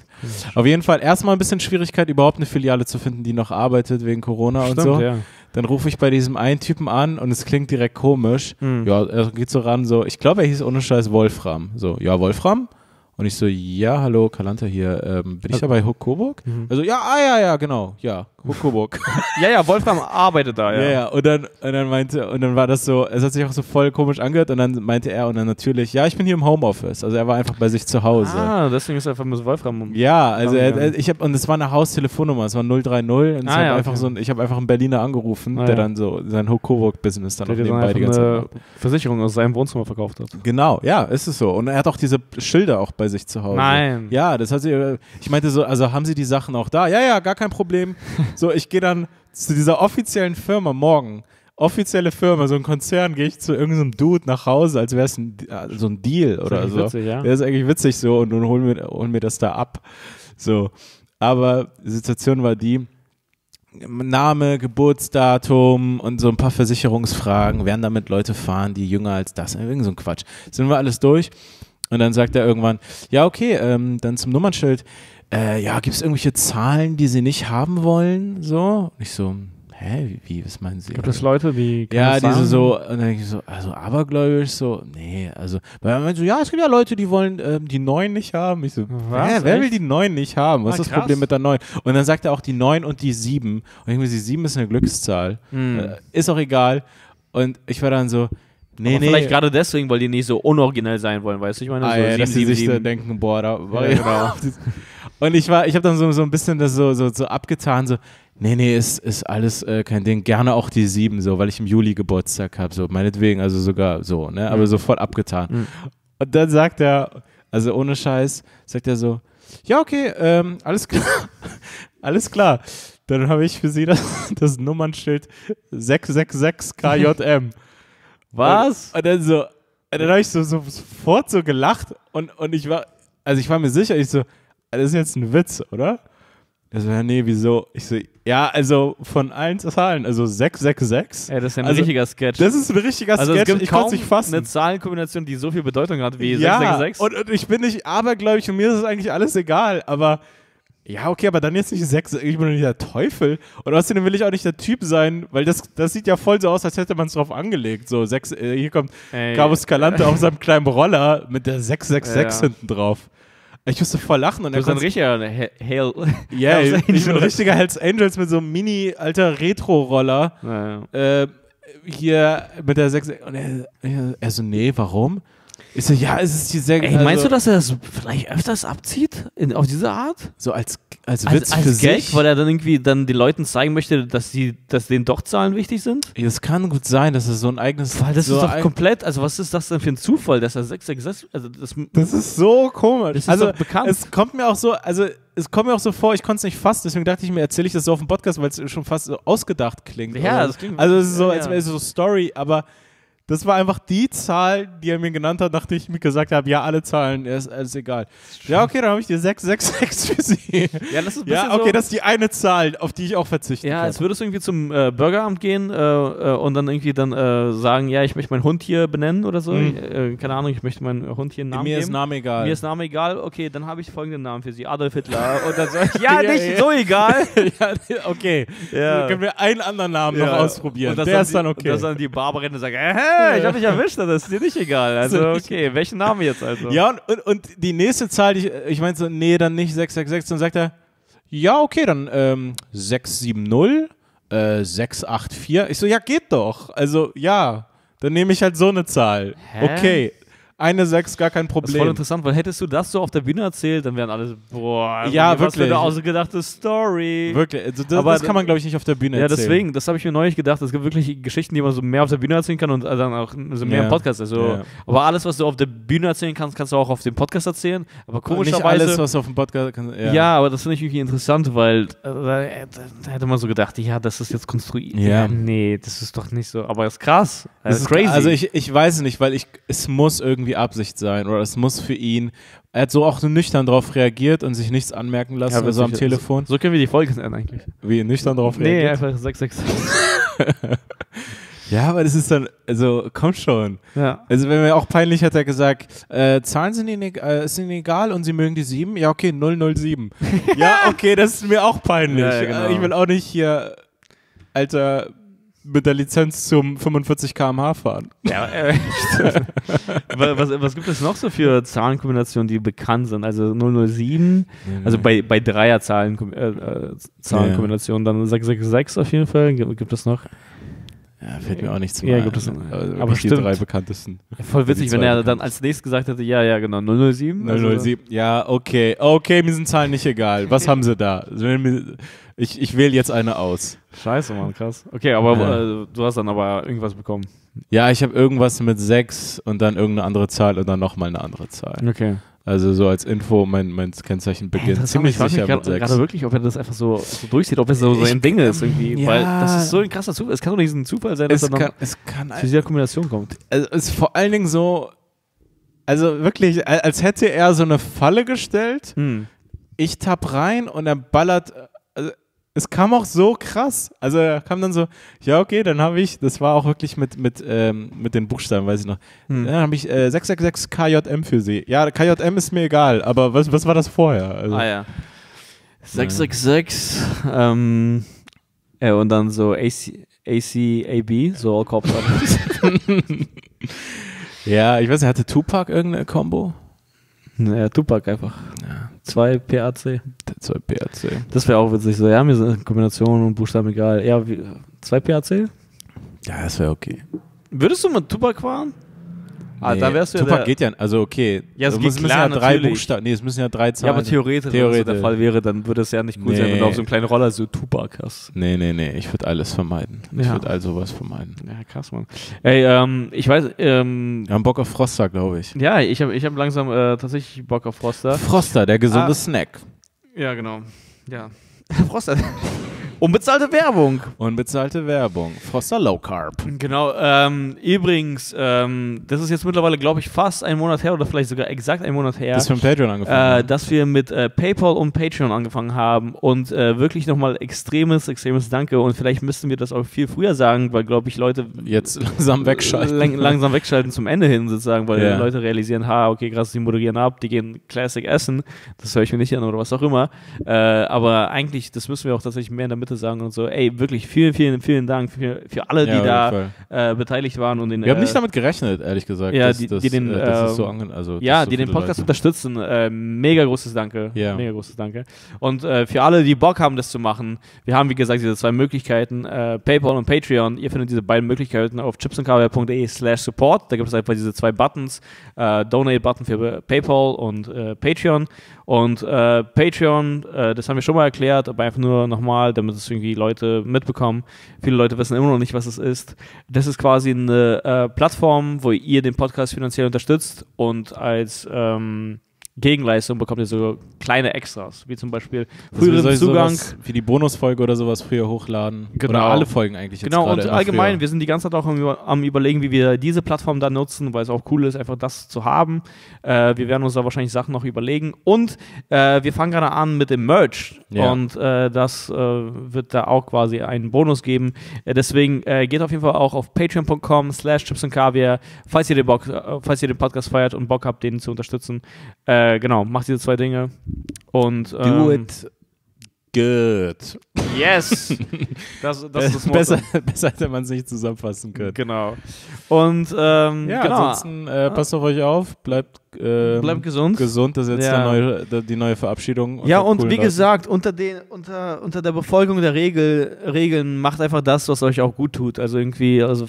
Auf jeden Fall erstmal ein bisschen Schwierigkeit, überhaupt eine Filiale zu finden, die noch arbeitet wegen Corona. Stimmt, und so. Ja. Dann rufe ich bei diesem einen Typen an und es klingt direkt komisch. Mhm. Ja, er geht so ran, so, ich glaube, er hieß ohne Scheiß Wolfram. So, ja, Wolfram? Und ich so, ja, hallo, Kalantar hier. Ähm, bin ich da bei Huk-Coburg? Mhm. Also, ja, ah, ja, ja, genau, ja, Huk-Coburg. ja, ja, Wolfram arbeitet da, ja. Ja, ja, und dann, und dann meinte, und dann war das so, es hat sich auch so voll komisch angehört und dann meinte er und dann natürlich, ja, ich bin hier im Homeoffice. Also, er war einfach bei sich zu Hause. Ah, deswegen ist er einfach mit Wolfram. Ja, also, er, er, ich habe, und es war eine Haustelefonnummer, es war null drei null und ah, ja, einfach okay. so ein, ich habe einfach einen Berliner angerufen, ah, der ja. dann so sein Huk-Coburg-Business dann der auch nebenbei die ganze Zeit. Versicherung aus seinem Wohnzimmer verkauft hat. Genau, ja, ist es so. Und er hat auch diese Schilder auch bei sich zu Hause. Nein. Ja, das hat sie, ich meinte so, also haben sie die Sachen auch da? Ja, ja, gar kein Problem. So, ich gehe dann zu dieser offiziellen Firma morgen. Offizielle Firma, so ein Konzern, gehe ich zu irgendeinem Dude nach Hause, als wäre es ein, so ein Deal oder so. Witzig, ja. Der ist eigentlich witzig so und nun holen wir, holen wir das da ab. So, aber die Situation war die, Name, Geburtsdatum und so ein paar Versicherungsfragen, werden damit Leute fahren, die jünger als das, irgend so ein Quatsch. Sind wir alles durch? Und dann sagt er irgendwann, ja okay, ähm, dann zum Nummernschild, äh, ja, gibt es irgendwelche Zahlen, die sie nicht haben wollen? So, und ich so, hä, wie, wie was meinen Sie? Gibt es Leute, die ja, diese sagen? So, und dann denke ich so, also abergläubisch, so, nee, also, weil man meint so, ja, es gibt ja Leute, die wollen ähm, die neun nicht haben. Ich so, was, hä, wer will die neun nicht haben? Was ah, ist das krass. Problem mit der neun? Und dann sagt er auch die neun und die sieben. Und ich denke mir, die sieben ist eine Glückszahl. Mhm. Äh, ist auch egal. Und ich war dann so, nee, nee. Vielleicht gerade deswegen, weil die nicht so unoriginell sein wollen, weißt du? Ich meine, ah, so ja, sieben, dass die sich sieben. Da denken, boah, da war ja, ja. Genau. Und ich war, ich habe dann so, so ein bisschen das so, so, so abgetan, so, nee, nee, ist, ist alles äh, kein Ding. Gerne auch die sieben, so, weil ich im Juli Geburtstag habe, so, meinetwegen, also sogar so, ne, aber mhm. sofort abgetan. Mhm. Und dann sagt er, also ohne Scheiß, sagt er so, ja, okay, ähm, alles klar, alles klar. Dann habe ich für sie das, das Nummernschild sechs sechs sechs K J M. Was? Und, und dann so, und dann habe ich so, so sofort so gelacht und, und ich war, also ich war mir sicher, ich so, das ist jetzt ein Witz, oder? Er so, ja, nee, wieso? Ich so, ja, also von allen Zahlen, also sechs sechs sechs. Ja, das ist ja ein also, richtiger Sketch. Das ist ein richtiger also, Sketch, es gibt ich kaum eine Zahlenkombination, die so viel Bedeutung hat wie ja, sechs sechs sechs. Und, und ich bin nicht abergläubig und mir ist es eigentlich alles egal, aber... Ja, okay, aber dann jetzt nicht sechs, ich bin doch nicht der Teufel. Und außerdem will ich auch nicht der Typ sein, weil das, das sieht ja voll so aus, als hätte man es drauf angelegt. So, sechs, äh, hier kommt Kawus Kalantar auf seinem kleinen Roller mit der sechs sechs sechs ja. hinten drauf. Ich musste voll lachen. Und du bist ein richtiger He Hell. Ja, yeah, ich bin ein richtiger Hells Angels mit so einem mini-alter Retro-Roller. Ja, ja. Äh, hier mit der sechs. Und er, er so, nee, warum? Ich so, ja, es ist die sehr... Ey, meinst also, du, dass er das vielleicht öfters abzieht? In, auf diese Art? So als, als Witz als, als für Gag, sich? Weil er dann irgendwie dann den Leuten zeigen möchte, dass, die, dass denen doch Zahlen wichtig sind? Es kann gut sein, dass er so ein eigenes... Weil das so ist doch komplett... Also was ist das denn für ein Zufall, dass er sechs sechs sechs... Also das, das ist so komisch. Das ist also bekannt. Es kommt mir auch so... Also es kommt mir auch so vor, ich konnte es nicht fassen, deswegen dachte ich mir, erzähle ich das so auf dem Podcast, weil es schon fast so ausgedacht klingt. Ja, oder? Das klingt. Also es ist so, ja, als wäre es so Story, aber das war einfach die Zahl, die er mir genannt hat, nachdem ich mir gesagt habe, ja, alle Zahlen, ist alles egal. Ja, okay, dann habe ich dir sechs sechs sechs für sie. Ja, das ist ein bisschen ja, okay, so, das ist die eine Zahl, auf die ich auch verzichten ja, kann. Ja, als würdest du irgendwie zum äh, Burgeramt gehen äh, äh, und dann irgendwie dann äh, sagen, ja, ich möchte meinen Hund hier benennen oder so. Mhm. Äh, keine Ahnung, ich möchte meinen Hund hier einen Namen mir geben. Mir ist Name egal. Mir ist Name egal, okay, dann habe ich folgenden Namen für sie, Adolf Hitler. Und dann sage ich, ja, ja, nicht ja, so egal. Ja, okay, ja. Dann können wir einen anderen Namen ja, noch ausprobieren. Und der ist die, dann okay. Und das dann die Barbarin sagt, äh, ich hab dich erwischt, das ist dir nicht egal. Also okay, welchen Namen jetzt also? Ja, und, und, und die nächste Zahl, die ich, ich meinte so, nee, dann nicht sechs sechs sechs, dann sagt er, ja, okay, dann ähm, sechs sieben null, äh, sechs acht vier. Ich so, ja, geht doch. Also ja, dann nehme ich halt so eine Zahl. Hä? Okay. Eine sechs, gar kein Problem. Das ist voll interessant, weil hättest du das so auf der Bühne erzählt, dann wären alle, boah, ja, wirklich, was für eine ausgedachte Story. Wirklich, also das, aber das kann man, glaube ich, nicht auf der Bühne ja, erzählen. Ja, deswegen, das habe ich mir neulich gedacht, es gibt wirklich Geschichten, die man so mehr auf der Bühne erzählen kann und dann auch so mehr ja. im Podcast. Also, ja. Aber alles, was du auf der Bühne erzählen kannst, kannst du auch auf dem Podcast erzählen. Aber komischerweise... Nicht alles, was du auf dem Podcast kannst, ja. ja, aber das finde ich irgendwie interessant, weil äh, da hätte man so gedacht, ja, das ist jetzt konstruiert. Ja. Nee, das ist doch nicht so. Aber das ist krass. Das, das ist crazy. Also ich, ich weiß nicht, weil ich, es muss irgendwie Absicht sein oder es muss für ihn. Er hat so auch nüchtern drauf reagiert und sich nichts anmerken lassen, ja, also am Telefon. So können wir die Folge nennen eigentlich. Wie nüchtern drauf nee, reagiert? Nee, einfach sechs sechs sechs. Ja, aber das ist dann, also komm schon. Ja. Also wenn wir auch peinlich, hat er gesagt, äh, Zahlen sind Ihnen, äh, ist Ihnen egal und Sie mögen die sieben? Ja, okay, null null sieben. Ja, okay, das ist mir auch peinlich. Ja, ja, genau. Ich will auch nicht hier, Alter, mit der Lizenz zum fünfundvierzig Kilometer pro Stunde fahren. Ja, echt. was, was gibt es noch so für Zahlenkombinationen, die bekannt sind? Also null null sieben, nee, nee. also bei, bei Dreierzahlen äh, Zahlenkombinationen, nee. Dann sechs sechs sechs auf jeden Fall. Gibt es noch? Ja, fällt mir auch nichts mehr. Ja, gibt es noch. Also, aber die drei bekanntesten. Ja, voll witzig, wenn er dann als nächstes gesagt hätte, ja, ja, genau, null null sieben. null null sieben, also, ja, okay. Okay, mir sind Zahlen nicht egal. Was haben sie da? Ich, ich wähle jetzt eine aus. Scheiße, Mann, krass. Okay, aber ja. äh, du hast dann aber irgendwas bekommen. Ja, ich habe irgendwas mit sechs und dann irgendeine andere Zahl und dann nochmal eine andere Zahl. Okay. Also so als Info, mein, mein Kennzeichen beginnt hey, ziemlich sicher grad, mit sechs. Gerade wirklich, ob er das einfach so, so durchsieht, ob es so, so ein Ding ist irgendwie. Ja. Weil das ist so ein krasser Zufall. Es kann doch nicht so ein Zufall sein, dass es dann kann, noch es kann zu dieser Kombination kommt. Also es ist vor allen Dingen so, also wirklich, als hätte er so eine Falle gestellt. Hm. Ich tapp rein und er ballert... Also, es kam auch so krass. Also er kam dann so, ja okay, dann habe ich, das war auch wirklich mit, mit, ähm, mit den Buchstaben, weiß ich noch, hm. Dann habe ich äh, sechs sechs sechs K J M für sie. Ja, K J M ist mir egal, aber was, was war das vorher? Also, ah ja. sechs sechs sechs ähm, äh, und dann so A C A B, so all corporate. Ja, ich weiß nicht, hatte Tupac irgendeine Combo? Ja, Tupac einfach. Ja. zwei P A C. zwei P A C. Das wäre auch witzig. So, ja, mir sind Kombinationen und Buchstaben egal. Ja, zwei P A C? Ja, das wäre okay. Würdest du mit Tupac fahren? Ah, nee, da wärst du ja. Tupac geht ja, also okay. Ja, es geht klar, müssen ja drei Buchstaben. Nee, es müssen ja drei Zahlen. Ja, aber theoretisch, theoretisch. wenn das der Fall wäre, dann würde es ja nicht gut nee. sein, wenn du auf so einem kleinen Roller so Tupac hast. Nee, nee, nee, ich würde alles vermeiden. Ja. Ich würde all sowas vermeiden. Ja, krass, Mann. Ey, ähm, ich weiß, ähm... Wir haben Bock auf Frosta, glaube ich. Ja, ich habe ich hab langsam äh, tatsächlich Bock auf Frosta. Frosta, der gesunde ah. Snack. Ja, genau. Ja. Frosta. Unbezahlte Werbung. Unbezahlte Werbung. Frosta Low Carb. Genau. Ähm, übrigens, ähm, das ist jetzt mittlerweile, glaube ich, fast einen Monat her oder vielleicht sogar exakt einen Monat her, dass wir mit Patreon angefangen äh, haben. Dass wir mit äh, PayPal und Patreon angefangen haben und äh, wirklich nochmal extremes, extremes Danke und vielleicht müssten wir das auch viel früher sagen, weil, glaube ich, Leute jetzt langsam wegschalten. Lang, langsam wegschalten zum Ende hin sozusagen, weil yeah. Leute realisieren, ha, okay, krass, die moderieren ab, die gehen Classic essen, das höre ich mir nicht an oder was auch immer. Äh, aber eigentlich, das müssen wir auch tatsächlich mehr in der Mitte sagen und so, ey, wirklich vielen, vielen, vielen Dank für, für alle, die ja, da äh, beteiligt waren. Und den, wir äh, haben nicht damit gerechnet, ehrlich gesagt. Ja, dass, die, die den, äh, das ist so also, ja, so die den Podcast Leute. unterstützen. Äh, mega großes Danke. Yeah. Mega großes Danke. Und äh, für alle, die Bock haben, das zu machen, wir haben, wie gesagt, diese zwei Möglichkeiten, äh, PayPal und Patreon. Ihr findet diese beiden Möglichkeiten auf chips und kaviar punkt de slash support. Da gibt es einfach diese zwei Buttons. Äh, Donate-Button für PayPal und äh, Patreon. Und äh, Patreon, äh, das haben wir schon mal erklärt, aber einfach nur nochmal, damit es irgendwie Leute mitbekommen. Viele Leute wissen immer noch nicht, was es ist. Das ist quasi eine äh, Plattform, wo ihr den Podcast finanziell unterstützt und als ähm, Gegenleistung bekommt ihr so kleine Extras, wie zum Beispiel früheren also Zugang. Wie die Bonusfolge oder sowas früher hochladen. Genau. Oder alle Folgen eigentlich jetzt. Genau, und allgemein, früher. Wir sind die ganze Zeit auch am, am Überlegen, wie wir diese Plattform dann nutzen, weil es auch cool ist, einfach das zu haben. Äh, wir werden uns da wahrscheinlich Sachen noch überlegen. Und äh, wir fangen gerade an mit dem Merch. Ja. Und äh, das äh, wird da auch quasi einen Bonus geben. Äh, deswegen äh, geht auf jeden Fall auch auf patreon.com slash chips und kaviar, falls ihr den Bock, äh, falls ihr den Podcast feiert und Bock habt, den zu unterstützen. Äh, genau, macht diese zwei Dinge. Und, ähm, do it good. Yes! das, das ist das Motto. Besser, besser hätte man es nicht zusammenfassen können. Genau. Und ähm, ja, genau. Ansonsten äh, passt auf euch auf, bleibt, ähm, bleibt gesund. Gesund, das ist jetzt ja. der neue, die neue Verabschiedung. Ja, und wie gesagt, unter, den, unter, unter der Befolgung der Regel, Regeln macht einfach das, was euch auch gut tut. Also irgendwie, also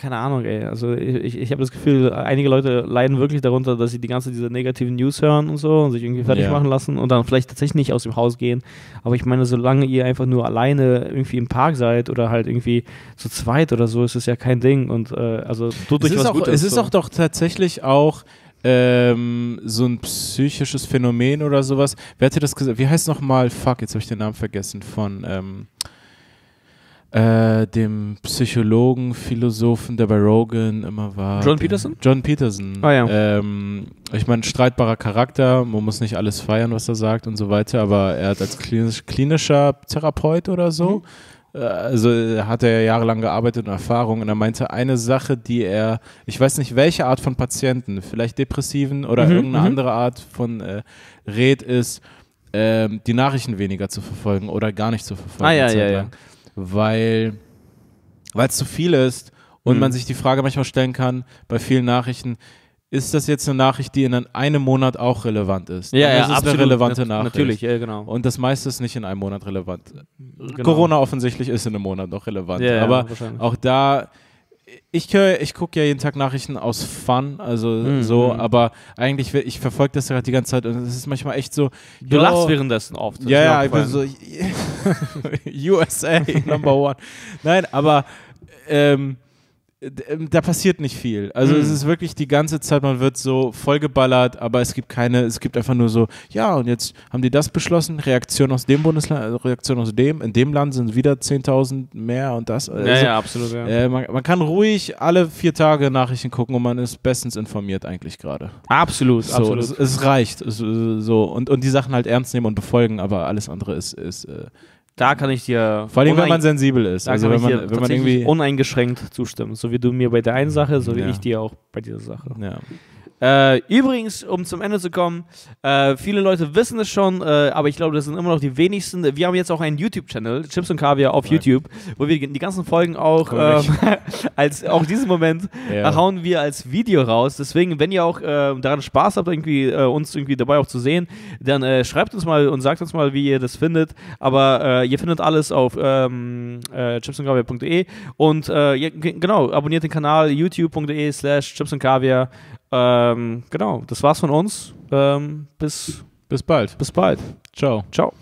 keine Ahnung, ey. Also ich, ich habe das Gefühl, einige Leute leiden wirklich darunter, dass sie die ganze diese negativen News hören und so und sich irgendwie fertig ja. machen lassen und dann vielleicht tatsächlich nicht aus dem Haus gehen. Aber ich meine, solange ihr einfach nur alleine irgendwie im Park seid oder halt irgendwie zu zweit oder so, ist es ja kein Ding. Und äh, also tut euch was Gutes. Es ist auch doch tatsächlich auch ähm, so ein psychisches Phänomen oder sowas. Wer hatte das gesagt? Wie heißt nochmal? Fuck, jetzt habe ich den Namen vergessen von ähm, äh, dem Psychologen, Philosophen, der bei Rogan immer war. John Peterson? John Peterson. Ah, ja. Ähm, ich meine, streitbarer Charakter, man muss nicht alles feiern, was er sagt und so weiter, aber er hat als klinisch, klinischer Therapeut oder so, mhm. also hat er jahrelang gearbeitet und Erfahrung, und er meinte, eine Sache, die er, ich weiß nicht, welche Art von Patienten, vielleicht depressiven oder mhm, irgendeine mhm. andere Art von äh, rät, ist, äh, die Nachrichten weniger zu verfolgen oder gar nicht zu verfolgen. Ah, ja, ja, ja. Weil es zu viel ist und mhm. man sich die Frage manchmal stellen kann, bei vielen Nachrichten, ist das jetzt eine Nachricht, die in einem Monat auch relevant ist? Ja, ja, das ist absolut eine relevante Nachricht. Natürlich, ja, genau. Und das meiste ist nicht in einem Monat relevant. Genau. Corona offensichtlich ist in einem Monat noch relevant. Ja, aber ja, auch da, ich, ich gucke ja jeden Tag Nachrichten aus Fun, also mhm. so, aber eigentlich, ich verfolge das ja die ganze Zeit, und es ist manchmal echt so. Du yo, lachst währenddessen oft. Ja, ja, ich bin so, U S A, number one. Nein, aber, ähm, da passiert nicht viel. Also mhm. es ist wirklich die ganze Zeit, man wird so vollgeballert, aber es gibt keine, es gibt einfach nur so, ja, und jetzt haben die das beschlossen, Reaktion aus dem Bundesland, Reaktion aus dem, in dem Land sind wieder zehntausend mehr und das. Also, ja, ja, absolut. Ja. Äh, man, man kann ruhig alle vier Tage Nachrichten gucken und man ist bestens informiert eigentlich gerade. Absolut, so, absolut. Es, es reicht. Es, so. und, und die Sachen halt ernst nehmen und befolgen, aber alles andere ist, ist äh, da kann ich dir. Vor allem, wenn man sensibel ist. Also, wenn man, wenn man irgendwie uneingeschränkt zustimmen. So wie du mir bei der einen Sache, so wie ja. ich dir auch bei dieser Sache. Ja. Äh, übrigens, um zum Ende zu kommen, äh, viele Leute wissen es schon, äh, aber ich glaube, das sind immer noch die wenigsten. Wir haben jetzt auch einen YouTube-Channel, Chips und Kaviar auf Nein. YouTube, wo wir die ganzen Folgen auch, ähm, als, auch diesen Moment, ja. hauen wir als Video raus. Deswegen, wenn ihr auch äh, daran Spaß habt, irgendwie, äh, uns irgendwie dabei auch zu sehen, dann äh, schreibt uns mal und sagt uns mal, wie ihr das findet. Aber äh, ihr findet alles auf ähm, äh, chips und kaviar punkt de und äh, ihr, genau, abonniert den Kanal youtube.de slash chips und kaviar. Ähm, genau, das war's von uns. Ähm, bis, bis bald. Bis bald. Ciao. Ciao.